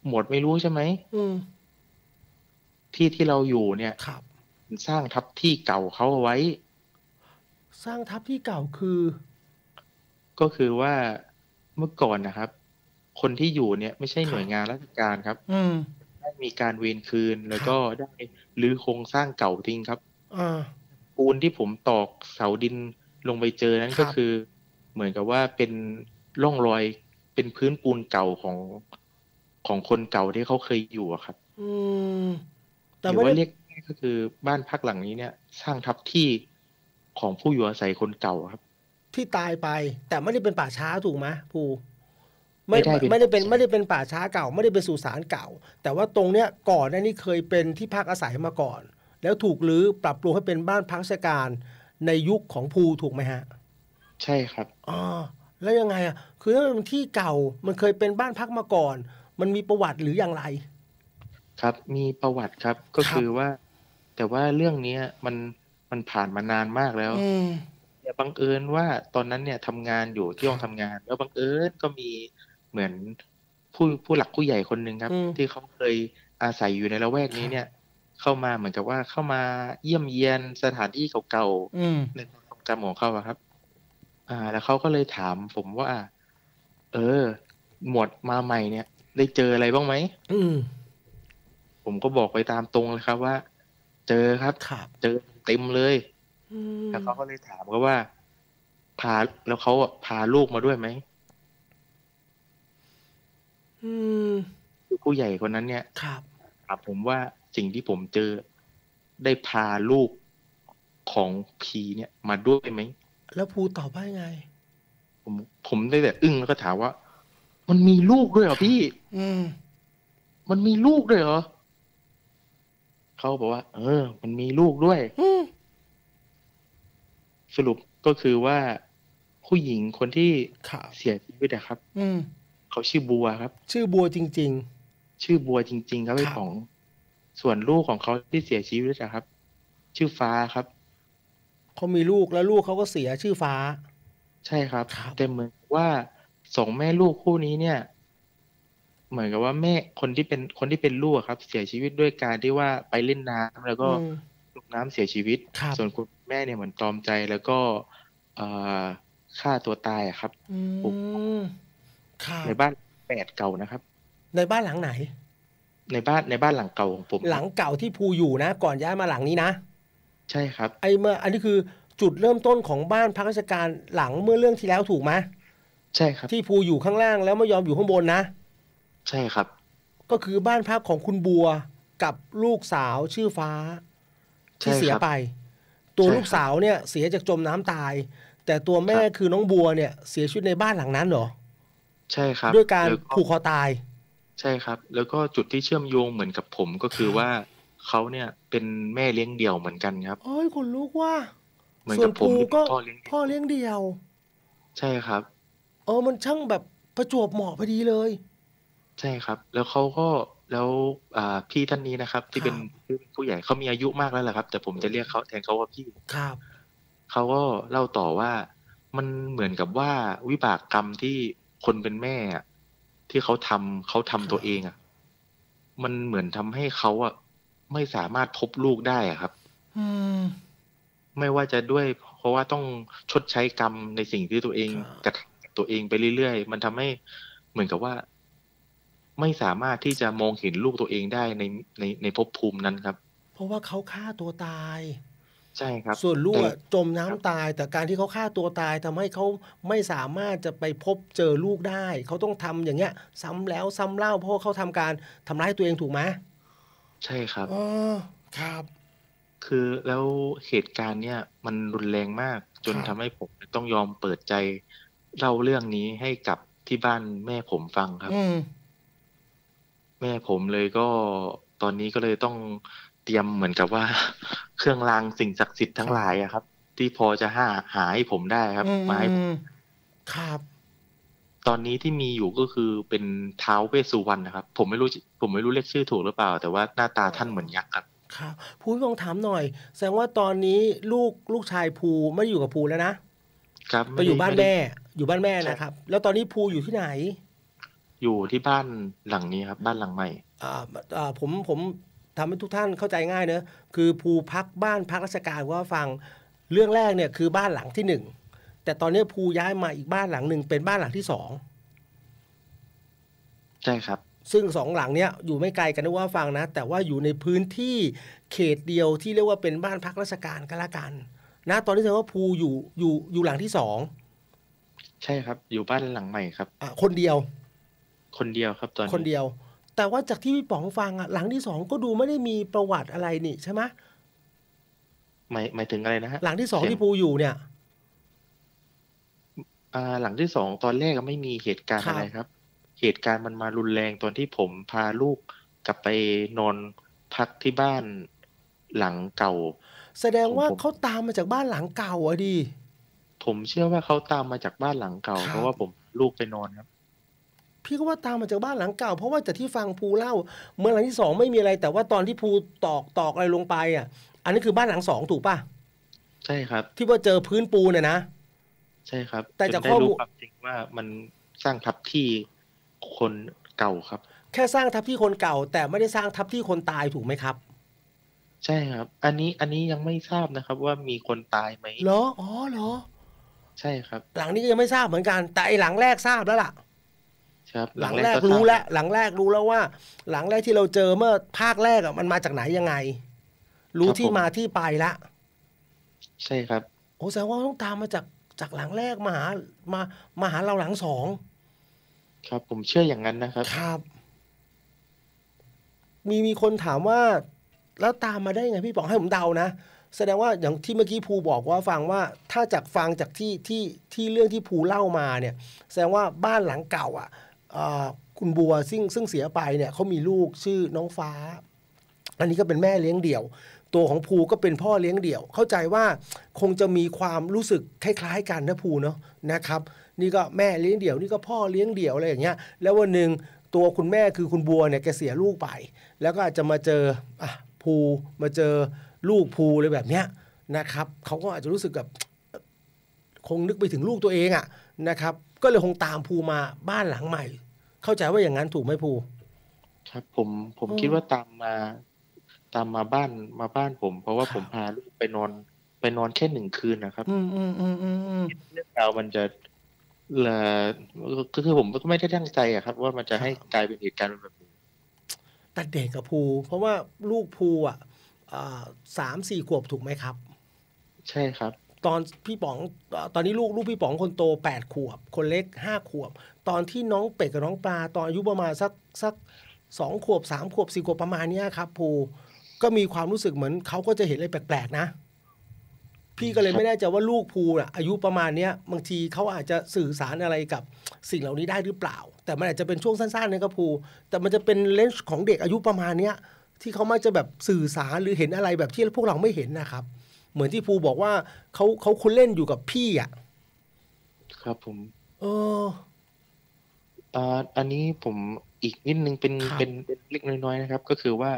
หมวดไม่รู้ใช่ไหมอืมที่ที่เราอยู่เนี่ยครับสร้างทับที่เก่าเขาเอาไว้สร้างทับที่เก่าคือก็คือว่าเมื่อก่อนนะครับคนที่อยู่เนี่ยไม่ใช่หน่วยงานราชการครับอืมได้มีการเวรคืนแล้วก็ได้รื้อโครงสร้างเก่าทิ้งครับอ่าปูนที่ผมตอกเสาดินลงไปเจอนั้นก็คือเหมือนกับว่าเป็นร่องรอยเป็นพื้นปูนเก่าของของคนเก่าที่เขาเคยอยู่อะครับอืมแต่ว่าเรียกก็คือบ้านพักหลังนี้เนี่ยสร้างทับที่ของผู้อยู่อาศัยคนเก่าครับ ที่ตายไปแต่ไม่ได้เป็นป่าช้าถูกไหมภูไม่ไม่ได้เป็นไม่ได้เป็นป่าช้าเก่าไม่ได้เป็นสุสานเก่าแต่ว่าตรงเนี้ยก่อนหน้านี้เคยเป็นที่พักอาศัยมาก่อนแล้วถูกรื้อปรับปรุงให้เป็นบ้านพักราชการในยุคของภูถูกไหมฮะใช่ครับอ๋อแล้วยังไงอ่ะคือถ้ามันที่เก่ามันเคยเป็นบ้านพักมาก่อนมันมีประวัติหรืออย่างไรครับมีประวัติครับก็คือว่าแต่ว่าเรื่องนี้มันมันผ่านมานานมากแล้วแต่บังเอิญว่าตอนนั้นเนี่ยทำงานอยู่ที่ห้องทำงานแล้วบังเอิญก็มีเหมือนผู้ผู้หลักผู้ใหญ่คนหนึ่งครับที่เขาเคยอาศัยอยู่ในละแวกนี้เนี่ยเข้ามาเหมือนกับว่าเข้ามาเยี่ยมเยียนสถานที่เก่าๆในความทรงจำของเขาครับอ่าแล้วเขาก็เลยถามผมว่าเออหมวดมาใหม่เนี่ยได้เจออะไรบ้างไหมอืมผมก็บอกไปตามตรงเลยครับว่าเจอครับเจอเต็มเลยแล้วเขาก็เลยถามก็ว่าพาแล้วเขาอ่ะพาลูกมาด้วยไหมอืมผู้ใหญ่คนนั้นเนี่ยครับถามผมว่าสิ่งที่ผมเจอได้พาลูกของพีเนี่ยมาด้วยไหมแล้วภูตอบว่าไงผมผมได้แต่อึ้งแล้วก็ถามว่ามันมีลูกด้วยเหรอพี่อืมมันมีลูกด้วยเหรอเขาบอกว่าเออมันมีลูกด้วยสรุปก็คือว่าผู้หญิงคนที่เสียชีวิตนะครับอืมเขาชื่อบัวครับชื่อบัวจริงๆชื่อบัวจริงๆครับไอ้ป๋องส่วนลูกของเขาที่เสียชีวิตนะครับชื่อฟ้าครับเขามีลูกแล้วลูกเขาก็เสียชื่อฟ้าใช่ครับแต่เหมือนว่าสองแม่ลูกคู่นี้เนี่ยเหมือนกับว่าแม่คนที่เป็นคนที่เป็นลูกครับเสียชีวิตด้วยการที่ว่าไปเล่นน้ำแล้วก็ตกน้ำเสียชีวิตส่วนคุณแม่เนี่ยเหมือนตรอมใจแล้วก็อฆ่าตัวตายครับในบ้านแปดเก่านะครับในบ้านหลังไหนในบ้านในบ้านหลังเก่าของผมหลังเก่าที่ภูอยู่นะก่อนย้ายมาหลังนี้นะใช่ครับไอเมื่ออันนี้คือจุดเริ่มต้นของบ้านพักราชการหลังเมื่อเรื่องที่แล้วถูกไหมใช่ครับที่ภูอยู่ข้างล่างแล้วไม่ยอมอยู่ข้างบนนะใช่ครับก็คือบ้านพักของคุณบัวกับลูกสาวชื่อฟ้าที่เสียไปตัวลูกสาวเนี่ยเสียจากจมน้ำตายแต่ตัวแม่คือน้องบัวเนี่ยเสียชีวิตในบ้านหลังนั้นเหรอใช่ครับด้วยการผูกคอตายใช่ครับแล้วก็จุดที่เชื่อมโยงเหมือนกับผมก็คือว่าเขาเนี่ยเป็นแม่เลี้ยงเดี่ยวเหมือนกันครับโอ้ยคนลูกว่าส่วนภูก็พ่อเลี้ยงเดี่ยวใช่ครับเออมันช่างแบบประจวบเหมาะพอดีเลยใช่ครับแล้วเขาก็แล้วพี่ท่านนี้นะครับที่เป็นผู้ใหญ่เขามีอายุมากแล้วแหละครับแต่ผมจะเรียกเขาแทนเขาว่าพี่ครับเขาก็เล่าต่อว่ามันเหมือนกับว่าวิบากกรรมที่คนเป็นแม่ที่เขาทำเขาทำตัวเองอ่ะมันเหมือนทำให้เขาอ่ะไม่สามารถพบลูกได้อ่ะครับอืมไม่ว่าจะด้วยเพราะว่าต้องชดใช้กรรมในสิ่งที่ตัวเองกับตัวเองไปเรื่อยๆมันทำให้เหมือนกับว่าไม่สามารถที่จะมองเห็นลูกตัวเองได้ในในในภพภูมินั้นครับเพราะว่าเขาฆ่าตัวตายใช่ครับส่วนลูกจมน้ำตายแต่การที่เขาฆ่าตัวตายทำให้เขาไม่สามารถจะไปพบเจอลูกได้เขาต้องทำอย่างเงี้ยซ้ำแล้วซ้ำเล่าเพราะเขาทำการทำร้ายตัวเองถูกไหมใช่ครับอ๋อครับคือแล้วเหตุการณ์เนี้ยมันรุนแรงมากจนทำให้ผมต้องยอมเปิดใจเล่าเรื่องนี้ให้กับที่บ้านแม่ผมฟังครับแม่ผมเลยก็ตอนนี้ก็เลยต้องเตรียมเหมือนกับว่าเครื่องรางสิ่งศักดิ์สิทธิ์ทั้งหลายอะครับที่พอจะหาหาให้ผมได้ครับมาให้ผมครับตอนนี้ที่มีอยู่ก็คือเป็นท้าวเวสสุวรรณนะครับผมไม่รู้ผมไม่รู้เรียกชื่อถูกหรือเปล่าแต่ว่าหน้าตาท่านเหมือนยักษ์ครับครับภูลองถามหน่อยแสดงว่าตอนนี้ลูกลูกชายภูไม่อยู่กับภูแล้วนะครับไปอยู่บ้านแม่อยู่บ้านแม่นะครับแล้วตอนนี้ภูอยู่ที่ไหนอยู่ที่บ้านหลังนี้ครับบ้านหลังใหม่อ่าอ่าผมผมทำให้ทุกท่านเข้าใจง่ายเนอะคือภูพักบ้านพักราชการว่าฟังเรื่องแรกเนี่ยคือบ้านหลังที่หนึ่งแต่ตอนนี้ภูย้ายมาอีกบ้านหลังหนึ่งเป็นบ้านหลังที่สองใช่ครับซึ่งสองหลังเนี้ยอยู่ไม่ไกลกันนะว่าฟังนะแต่ว่าอยู่ในพื้นที่เขตเดียวที่เรียกว่าเป็นบ้านพักราชการก็แล้วกันนะตอนนี้แสดงว่าภูอยู่อยู่อยู่หลังที่สองใช่ครับอยู่บ้านหลังใหม่ครับอ่ะคนเดียวคนเดียวครับตอนคนเดียวแต่ว่าจากที่พี่ป๋องฟังอ่ะหลังที่สองก็ดูไม่ได้มีประวัติอะไรนี่ใช่ไหมหมายหมายถึงอะไรนะฮะหลังที่สองที่ภูอยู่เนี่ย อ่า หลังที่สองตอนแรกก็ไม่มีเหตุการคณ์รัอะไรบ ครับ เหตุการณ์มันมารุนแรงตอนที่ผมพาลูกกลับไปนอนพักที่บ้านหลังเก่าแสดขงองว่าผม เขาตามมาจากบ้านหลังเก่าอะดิ ผมเชื่อว่าเขาตามมาจากบ้านหลังเก่า คเพรราะับ ว่าผมพาลูกไปนอนครับ พี่ก็ว่าตามมาจากบ้านหลังเก่า เพราะว่าจากที่ฟังภูเล่าเมื่อหลังที่สองไม่มีอะไร แต่ว่าตอนที่ภูตอกตอกอะไรลงไปอ่ะ อันนี้คือบ้านหลังสองถูกป่ะ ใช่ครับ ที่ว่าเจอพื้นปูนน่ะนะ ใช่ครับ แต่จนจากได้ข้อรู้มูล ความจริงว่ามันสร้างทับที่คนเก่าครับ แค่สร้างทับที่คนเก่า แต่ไม่ได้สร้างทับที่คนตายถูกไหมครับ ใช่ครับ อันนี้ อันนี้ยังไม่ทราบนะครับว่ามีคนตายไหม เหรอ อ๋อเหรอ ใช่ครับ หลังนี้ก็ยังไม่ทราบเหมือนกัน แต่ไอ้หลังแรกทราบแล้วล่ะ ครับ หหลัลังงแรแรกกก็ทรารู้บแล้แล้ว ว หลังแรกรู้แล้วว่า หลังแรกที่เราเจอเมื่อภาคแรกอ่ะมันมาจากไหนยังไง ครู้รับผที่ม มาที่ไปละใช่ครับ โอ้แสดงว่าต้องตามมาจากจากหลังแรกมาหามามาหาเราหลังสองครับ ผมเชื่ออย่างนั้นนะครับ ครับ มีมีคนถามว่าแล้วตามมาได้ไงพี่ป๋องให้ผมเดานะ แสดงว่าอย่างที่เมื่อกี้ภูบอกว่าฟังว่าถ้าจากฟังจากที่ที่ที่เรื่องที่ภูเล่ามาเนี่ย แสดงว่าบ้านหลังเก่าอ่ะเอ่อคุณบัวซึ่งซึ่งเสียไปเนี่ยเขามีลูกชื่อน้องฟ้า อันนี้ก็เป็นแม่เลี้ยงเดี่ยว ตัวของภูก็เป็นพ่อเลี้ยงเดี่ยว เข้าใจว่าคงจะมีความรู้สึกคล้ายๆกันนะภูเนาะนะครับ นี่ก็แม่เลี้ยงเดี่ยวนี่ก็พ่อเลี้ยงเดี่ยวอะไรอย่างเงี้ย แล้ววันหนึ่งตัวคุณแม่คือคุณบัวเนี่ยแกเสียลูกไป แล้วก็อาจจะมาเจออ่ะภูมาเจอลูกภูเลยแบบเนี้ยนะครับเขาก็อาจจะรู้สึกกับ คงนึกไปถึงลูกตัวเองอะนะครับ ก็เลยคงตามภูมาบ้านหลังใหม่ เข้าใจว่าอย่างนั้นถูกไหมภูครับ ผม ผมอืคิดมว่าตามมา ตามมาบ้าน มาบ้านผม เพราะว่าคผรัมบ พาลูกไปนอน ไปนอนแค่หนึ่งคืนนะครับ อืมอืมอืมอืมอืมเรื่องราวมันจะเอ่อก็คือผมก็ไม่ได้ตั้งใจอะครับ ว่ามันจะครัให้บ กลายเป็นเหตุการณ์แบบนี้ แต่เด็กกับภู เพราะว่าลูกภูอ่ะอ่าสามสี่ขวบถูกไหมครับ ใช่ครับ ตอนพี่ป๋องเอ่อตอนนี้ลูกลูกพี่ป๋องคนโตแปดขวบ คนเล็กห้าขวบ ตอนที่น้องเป็ดกับน้องปลาตอนอายุประมาณสักสักสองขวบสามขวบสี่ขวบประมาณเนี้ยครับภูก็มีความรู้สึกเหมือนเขาก็จะเห็นอะไรแปลกๆนะ อืพี่มก็เลคยรับ ไม่แน่ใจว่าลูกภูน่ะอายุประมาณเนี้ยบางทีเขาอาจจะสื่อสารอะไรกับสิ่งเหล่านี้ได้หรือเปล่า แต่มันอาจจะเป็นช่วงสั้นๆนะครับภูแต่มันจะเป็นเลนส์ของเด็กอายุประมาณเนี้ยที่เขามักจะแบบสื่อสารหรือเห็นอะไรแบบที่พวกเราไม่เห็นนะครับ เหมือนที่ภูบอกว่าเขาเขาคุยเล่นอยู่กับพี่อ่ะครับผม เอออ่าอันนี้ผมอีกนิดนึงเป็นครับ เป็นเป็นเล็กน้อยๆนะครับ ก็คือว่า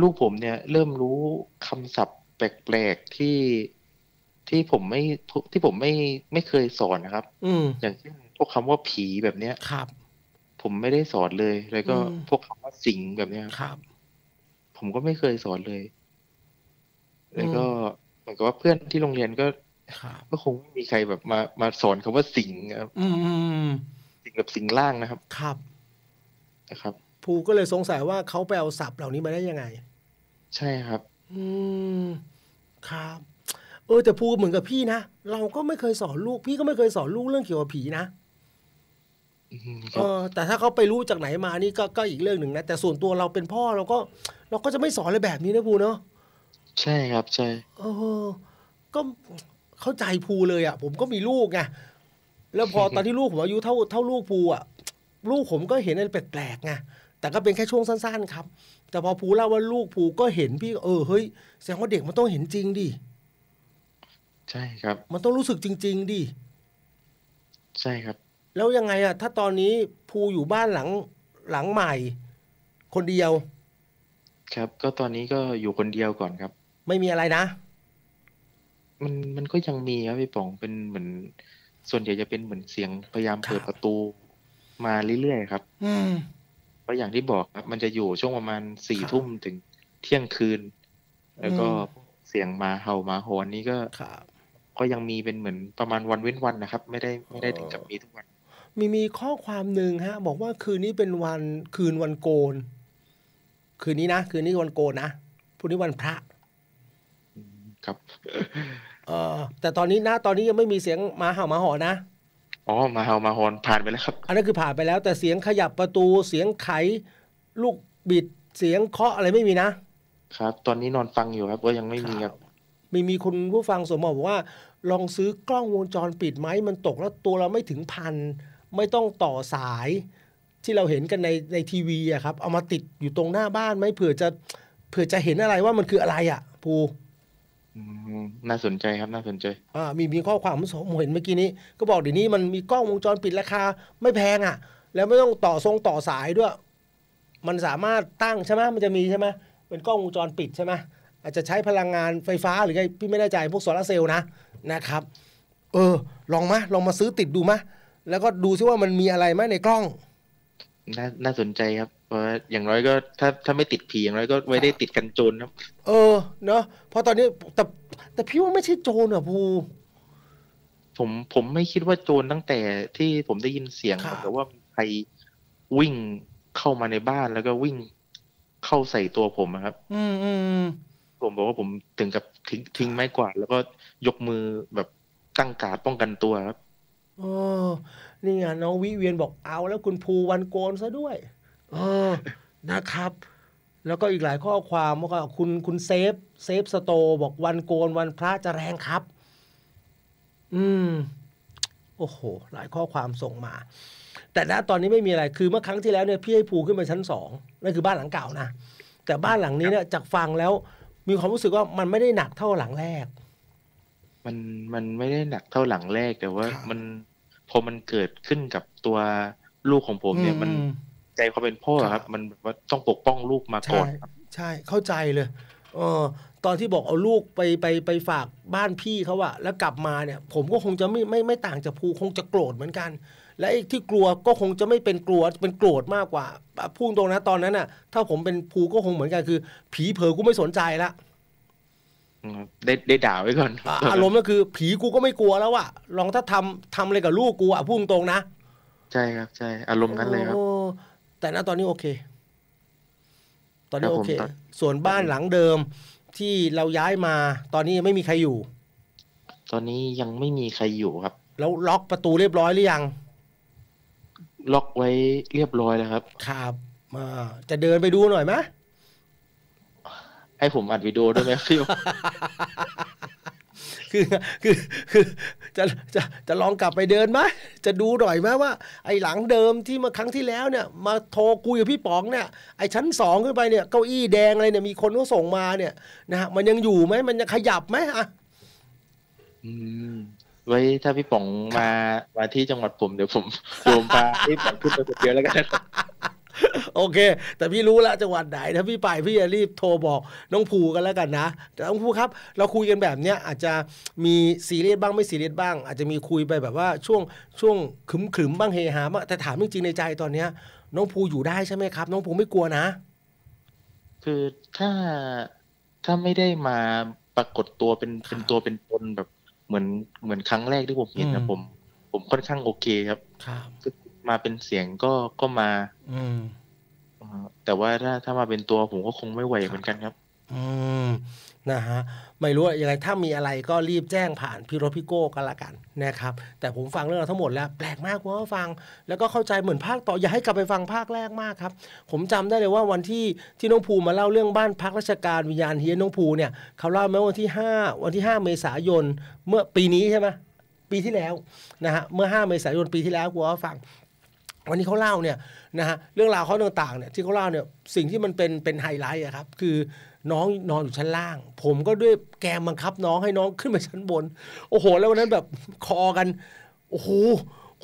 ลูกผมเนี่ยเริ่มรู้คำศัพท์แปลกๆที่ที่ผมไม่ที่ผมไม่ไม่เคยสอนนะครับ อืมอย่างเช่นพวกคำว่าผีแบบเนี้ย ครับ ผมไม่ได้สอนเลย แล้วก็อืมพวกคำว่าสิงแบบเนี้ยครับครับ ผมก็ไม่เคยสอนเลย แล้อืวมก็เหมือนกับว่าเพื่อนที่โรงเรียนก็ ครับ ก็คงไม่มีใครแบบมามาสอนคำว่าสิงครับอืมอืมอืมสิงกับสิงล่างนะครับครับนะครับ ภูก็เลยสงสัยว่าเขาไปเอาศัพท์เหล่านี้มาได้ยังไง ใช่ครับ อืม ครับ เออแต่ภูเหมือนกับพี่นะ เราก็ไม่เคยสอนลูก พี่ก็ไม่เคยสอนลูกเรื่องเกี่ยวกับผีนะ อืมคเอรับ อ แต่ถ้าเขาไปรู้จากไหนมานี่ก็ก็อีกเรื่องหนึ่งนะ แต่ส่วนตัวเราเป็นพ่อเราก็ เราก็จะไม่สอนเลยแบบนี้นะภูเนาะ ใช่ครับใช่ เออ ก็เข้าใจภูเลยอ่ะ ผมก็มีลูกไง แล้วพอตอนที่ลูกผมอายุเท่าเท่าลูกภูอ่ะ ลูกผมก็เห็นอะไรแปลกๆไง แต่ก็เป็นแค่ช่วงสั้นๆครับ แต่พอภูเล่าว่าลูกภูก็เห็นพี่ก็เออเฮ้ยแสดงว่าเด็กมันต้องเห็นจริงดิ ใช่ครับ มันต้องรู้สึกจริง ๆดิ ใช่ครับ แล้วยังไงอะถ้าตอนนี้ภูอยู่บ้านหลังหลังใหม่ คนเดียวครับ ก็ตอนนี้ก็อยู่คนเดียวก่อนครับ ไม่มีอะไรนะ มันมันก็ยังมีครับพี่ป๋องเป็นเหมือน ส่วนใหญ่จะเป็นเหมือนเสียงพยายามคเปิดรับ ประตูมาเรื่อยๆครับ อืมเพราะอย่างที่บอกครับ มันจะอยู่ช่วงประมาณสี่ครับ ทุ่มถึงเที่ยงคืน แล้วอืก็มเสียงหมาเห่าหมาหอนนี่ก็ครับก็ยังมีเป็นเหมือนประมาณวันเว้นวันนะครับ ไม่ได้เอไม่ได้ถึงกับอมีทุกวัน มีมีข้อความหนึ่งฮะ บอกว่าคืนนี้เป็นวันคืนวันโกน คืนนี้นะ คืนนี้วันโกนนะพรุ่งนี้วันพระ อืมครับ เออ แต่ตอนนี้นะตอนนี้ยังไม่มีเสียงหมาเห่าหมาหอนนะ อ๋อหมาเห่าหมาหอนผ่านไปแล้วครับ อันนั้นคือผ่านไปแล้ว แต่เสียงขยับประตูเสียงไข ลูกบิดเสียงเคาะอะไรไม่มีนะ ครับ ตอนนี้นอนฟังอยู่ครับ ก็ยังไม่คมีรัครับบ มีมีคุณผู้ฟังสมบอกว่า ลองซื้อกล้องวงจรปิดไหมมันตกแล้วตัวเราไม่ถึงพันไม่ต้องต่อสายที่เราเห็นกันในในทีวีอะครับเอามาติดอยู่ตรงหน้าบ้านไหมเผื่อจะเผื่อจะเห็นอะไรว่ามันคืออะไรอะภูน่าสนใจครับน่าสนใจอ่ามีมีข้อความสมเห็นเมื่อกี้นี้ก็บอกเดี๋ยวนี้มันมีกล้องวงจรปิดราคาไม่แพงอ่ะแล้วไม่ต้องต่อทรงต่อสายด้วยมันสามารถตั้งใช่ไหมมันจะมีใช่ไหมเป็นกล้องวงจรปิดใช่ไหมอาจจะใช้พลังงานไฟฟ้าหรือไงพี่ไม่แน่ใจพวกโซลาร์เซลล์นะนะครับเออลองมาลองมาซื้อติดดูมาแล้วก็ดูซิว่ามันมีอะไรไหมในกล้องน่าน่าสนใจครับเพราะอย่างน้อยก็ถ้าถ้าไม่ติดผีอย่างน้อยก็ไว้ได้ติดกันโจรครับเออเนาะเพราะตอนนี้แต่แต่พี่ว่าไม่ใช่โจรอ่ะภูผมผมไม่คิดว่าโจรตั้งแต่ที่ผมได้ยินเสียงแต่ว่าใครวิ่งเข้ามาในบ้านแล้วก็วิ่งเข้าใส่ตัวผมครับอืมอืมผมบอกว่าผมถึงกับทิ้งทิ้งไม้กวาดแล้วก็ยกมือแบบตั้งการ์ดป้องกันตัวครับอ๋อนี่ไงน้องวิเวียนบอกเอาแล้วคุณภูวันโกนซะด้วยเออนะครับแล้วก็อีกหลายข้อความว่าคุณคุณเซฟเซฟสโตบอกวันโกนวันพระจะแรงครับอืมโอ้โหหลายข้อความส่งมาแต่ณตอนนี้ไม่มีอะไรคือเมื่อครั้งที่แล้วเนี่ยพี่ให้ภูขึ้นไปชั้นสองนั่นคือบ้านหลังเก่านะแต่บ้านหลังนี้เนี่ยจากฟังแล้วมีความรู้สึกว่ามันไม่ได้หนักเท่าหลังแรกมันมันไม่ได้หนักเท่าหลังแรกแต่ว่ามันพอมันเกิดขึ้นกับตัวลูกของผมเนี่ยมันใจเขาเป็นพ่อครับมันแบบว่าต้องปกป้องลูกมาก่อนครับใช่เข้าใจเลยเออตอนที่บอกเอาลูกไปไปไปฝากบ้านพี่เขาอะแล้วกลับมาเนี่ยผมก็คงจะไม่ไม่ไม่ต่างจากภูคงจะโกรธเหมือนกันและไอ้ที่กลัวก็คงจะไม่เป็นกลัวเป็นโกรธมากกว่าพูดตรงนะตอนนั้นน่ะถ้าผมเป็นภูก็คงเหมือนกันคือผีเผลอกูไม่สนใจละได้ได้ด่าไว้ก่อนอารมณ์ก็คือผีกูก็ไม่กลัวแล้วอะลองถ้าทำทำอะไรกับลูกกูอะพูดตรงนะใช่ครับใช่อารมณ์นั้นเลยครับแต่ณตอนนี้โอเคตอนนี้โอเคส่วนบ้านหลังเดิมที่เราย้ายมาตอนนี้ไม่มีใครอยู่ตอนนี้ยังไม่มีใครอยู่ครับแล้วล็อกประตูเรียบร้อยหรือยังล็อกไว้เรียบร้อยแล้วครับครับมาจะเดินไปดูหน่อยไหมให้ผมอัดวิดีโอด้วยไหมพี่คือคือคือจะจะจะลองกลับไปเดินไหมจะดูหน่อยไหมว่าไอ้หลังเดิมที่มาครั้งที่แล้วเนี่ยมาโทรคุยกับพี่ป๋องเนี่ยไอ้ชั้นสองขึ้นไปเนี่ยเก้าอี้แดงอะไรเนี่ยมีคนเขาส่งมาเนี่ยนะฮะมันยังอยู่ไหมมันยังขยับไหมอ่ะอืมไว้ถ้าพี่ป๋องมามาที่จังหวัดผมเดี๋ยวผมโยมพาพี่ป๋องขึ้นไปคนเดียวแล้วกันโอเคแต่พี่รู้ละจังหวัดไหนถ้าพี่ไปพี่จะรีบโทรบอกน้องภูกันแล้วกันนะน้องภูครับเราคุยกันแบบเนี้ยอาจจะมีซีเรียสบ้างไม่ซีเรียสบ้างอาจจะมีคุยไปแบบว่าช่วงช่วงขึมขึมบ้างเฮฮาบ้างแต่ถามจริงๆในใจตอนเนี้ยน้องภูอยู่ได้ใช่ไหมครับน้องภูไม่กลัวนะคือถ้าถ้าไม่ได้มาปรากฏตัวเป็นเป็นตัวเป็นตนแบบเหมือนเหมือนครั้งแรกที่ผมเห็นนะผมผมค่อนข้างโอเคครับมาเป็นเสียงก็ก็มาอืมแต่ว่าถ้าถ้ามาเป็นตัวผมก็คงไม่ไหวเหมือนกันครับอืมนะฮะไม่รู้ยังไงถ้ามีอะไรก็รีบแจ้งผ่านพี่รถพี่โก้กันละกันนะครับแต่ผมฟังเรื่องเราทั้งหมดแล้วแปลกมากว่าฟังแล้วก็เข้าใจเหมือนภาคต่ออย่าให้กลับไปฟังภาคแรกมากครับผมจำได้เลยว่าวันที่ที่น้องภูมาเล่าเรื่องบ้านพักราชการวิญญาณเฮียนน้องภูเนี่ยเขาเล่าเมื่อวันที่ห้าวันที่ห้าเมษายนเมื่อปีนี้ใช่ไหมปีที่แล้วนะฮะเมื่อห้าเมษายนปีที่แล้วว่าฟังวันนี้เขาเล่าเนี่ยนะฮะเรื่องราวเขาต่างๆเนี่ยที่เขาเล่าเนี่ยสิ่งที่มันเป็นเป็นไฮไลท์อะครับคือน้องนอนอยู่ชั้นล่างผมก็ด้วยแกมบังคับน้องให้น้องขึ้นไปชั้นบนโอ้โหแล้ววันนั้นแบบคอกันโอ้โห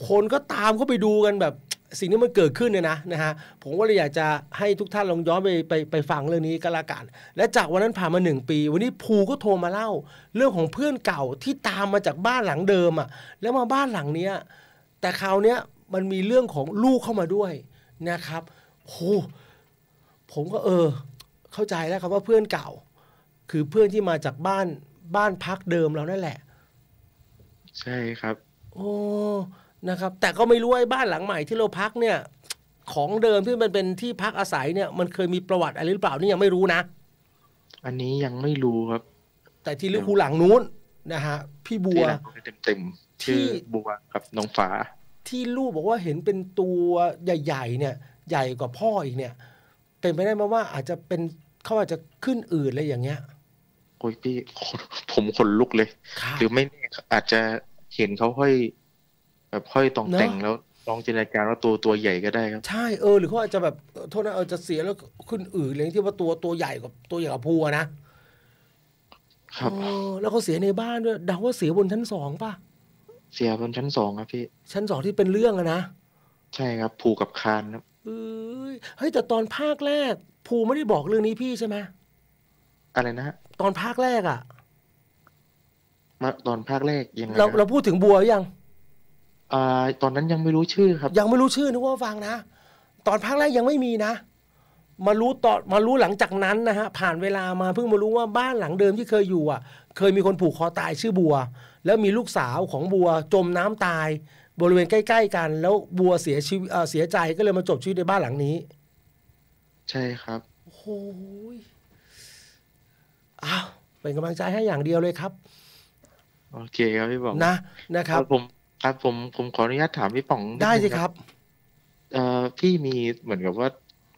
คนก็ตามเข้าไปดูกันแบบสิ่งที่มันเกิดขึ้นเนี่ยนะนะฮะผมก็เลยอยากจะให้ทุกท่านลองย้อนไปไปไปฟังเรื่องนี้กันละกันและจากวันนั้นผ่านมาหนึ่งปีวันนี้ภูก็โทรมาเล่าเรื่องของเพื่อนเก่าที่ตามมาจากบ้านหลังเดิมอะแล้วมาบ้านหลังเนี้ยแต่คราวเนี้ยมันมีเรื่องของลูกเข้ามาด้วยนะครับโหผมก็เออเข้าใจแล้วครับว่าเพื่อนเก่าคือเพื่อนที่มาจากบ้านบ้านพักเดิมเรานั่นแหละใช่ครับโอ้นะครับแต่ก็ไม่รู้ไอ้บ้านหลังใหม่ที่เราพักเนี่ยของเดิมที่มันเป็นที่พักอาศัยเนี่ยมันเคยมีประวัติอะไรหรือเปล่านี่ยังไม่รู้นะอันนี้ยังไม่รู้ครับแต่ที่เรื่องคูหลังนู้นนะฮะพี่บัวเต็มๆชื่อบัวกับน้องฟ้าที่ลูกบอกว่าเห็นเป็นตัวใหญ่ๆเนี่ยใหญ่กว่าพ่ออีกเนี่ยเป็นไปได้ไหมว่าอาจจะเป็นเขาอาจจะขึ้นอืดอะไรอย่างเงี้ย โอ้ยพี่ผมขนลุกเลยหรือไม่อาจจะเห็นเขาห้อยแบบห้อยตองแต่งแล้วลองจินตนาการว่าตัวตัวใหญ่ก็ได้ครับใช่เออหรือเขาอาจจะแบบโทษนะเออจะเสียแล้วขึ้นอืดอะไรที่ว่าตัวตัวใหญ่กับตัวใหญ่กับพัวนะครับแล้วเขาเสียในบ้านด้วยเดาว่าเสียบนชั้นสองป่ะเสียบนชั้นสองครับพี่ชั้นสองที่เป็นเรื่องอะนะใช่ครับภูกับคานครับเออเฮ้ยแต่ตอนภาคแรกภูไม่ได้บอกเรื่องนี้พี่ใช่ไหมอะไรนะตอนภาคแรกอะมาตอนภาคแรกยังไงเราเราพูดถึงบัวยังอ่าตอนนั้นยังไม่รู้ชื่อครับยังไม่รู้ชื่อนึกว่าฟังนะตอนภาคแรกยังไม่มีนะมารู้ตอนมารู้หลังจากนั้นนะฮะผ่านเวลามาเพิ่งมารู้ว่าบ้านหลังเดิมที่เคยอยู่อ่ะเคยมีคนผูกคอตายชื่อบัวแล้วมีลูกสาวของบัวจมน้ำตายบริเวณใกล้ๆกันแล้วบัวเสียชีวิตเสียใจก็เลยมาจบชีวิตในบ้านหลังนี้ใช่ครับโอ้โหอ้าวเป็นกำลังใจให้อย่างเดียวเลยครับโอเคครับพี่ป๋องนะนะครับผมครับผมผมขออนุญาตถามพี่ป๋องได้สิครับเอ่อพี่มีเหมือนกับว่า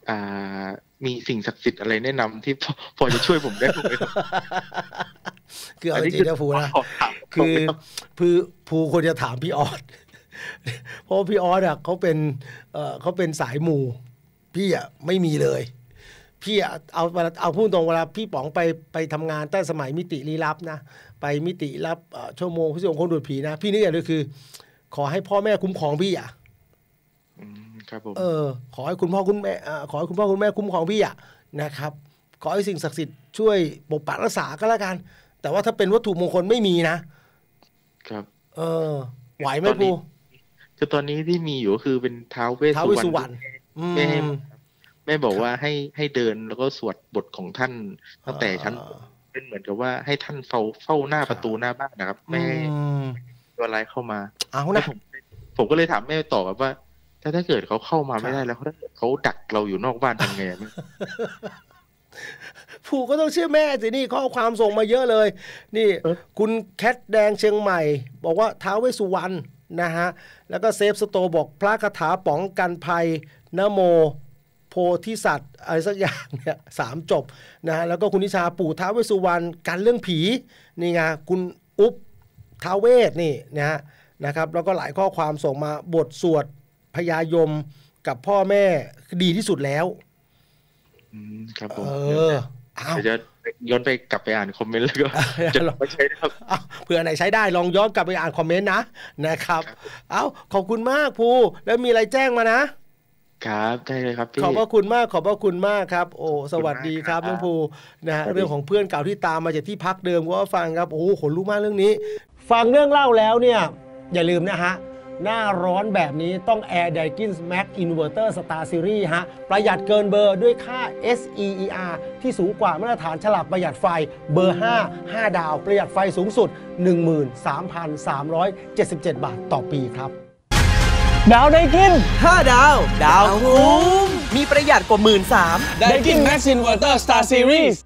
อ่ามีสิ่งศักดิ์สิทธิ์อะไรแนะนำที่พอจะช่วยผมได้ไหมครับคือเอาจริงนะภูนะคือคือภูควรจะถามพี่ออสเพราะพี่ออสอ่ะเขาเป็นเอ่อเขาเป็นสายมูพี่อ่ะไม่มีเลยพี่อ่ะเอาเอาพูดตรงเวลาพี่ป๋องไปไปทำงานตั้งสมัยมิติลี้ลับนะไปมิติลับชั่วโมงผู้ชมคนดูดผีนะพี่นึกอย่างเดียวคือขอให้พ่อแม่คุ้มครองพี่อ่ะเออขอให้คุณพ่อคุณแม่ขอให้คุณพ่อคุณแม่คุ้มครองพี่อ่ะนะครับขอให้สิ่งศักดิ์สิทธิ์ช่วยปกปักรักษาก็แล้วกันแต่ว่าถ้าเป็นวัตถุมงคลไม่มีนะครับเออไหวไหมปูคือตอนนี้ที่มีอยู่คือเป็นท้าวเวสสุวรรณแม่แม่บอกว่าให้ให้เดินแล้วก็สวดบทของท่านตั้งแต่ชั้นเป็นเหมือนกับว่าให้ท่านเฝ้าเฝ้าหน้าประตูหน้าบ้านนะครับแม่ตัวร้ายเข้ามาเอานะผมผมก็เลยถามแม่ต่อแบบว่าถ้าถ้าเกิดเขาเข้ามาไม่ได้แล้วถ้าเขาดักเราอยู่นอกบ้านทำไงผูกก็ต้องเชื่อแม่สินี่ข้อความส่งมาเยอะเลยนี่คุณแคทแดงเชียงใหม่บอกว่าท้าวเวสสุวรรณนะฮะแล้วก็เซฟสโตบอกพระคาถาป๋องกันภัยนโมโพธิสัตว์อะไรสักอย่างเนี่ยสามจบนะแล้วก็คุณนิชาปู่ท้าวเวสสุวรรณกันเรื่องผีนี่ไงคุณอุ๊บท้าวเวสนี่นะฮะนะครับแล้วก็หลายข้อความส่งมาบทสวดพญายมกับพ่อแม่ดีที่สุดแล้วครับผมจะย้อนไปกลับไปอ่านคอมเมนต์แล้วก็จะลองไปใช้ได้ครับเผื่อไหนใช้ได้ลองย้อนกลับไปอ่านคอมเมนต์นะนะครับเอ้าขอบคุณมากภูแล้วมีอะไรแจ้งมานะครับได้เลยครับพี่ขอบพระคุณมากขอบพระคุณมากครับโอ้สวัสดีครับน้องภูนะเรื่องของเพื่อนเก่าที่ตามมาจากที่พักเดิมก็ฟังครับโอ้ขนลุกมากเรื่องนี้ฟังเรื่องเล่าแล้วเนี่ยอย่าลืมนะฮะหน้าร้อนแบบนี้ต้อง Air Daikin Max Inverter Star Series ฮะประหยัดเกินเบอร์ด้วยค่า เอส อี อี อาร์ ที่สูงกว่ามาตรฐานฉลับประหยัดไฟเบอร์ห้า ห้าดาวประหยัดไฟสูงสุด หนึ่งหมื่นสามพันสามร้อยเจ็ดสิบเจ็ด บาทต่อปีครับดาว Daikin ห้าดาวดาวคุ้มมีประหยัดกว่า หนึ่งหมื่นสามพัน Daikin Max Inverter Star Series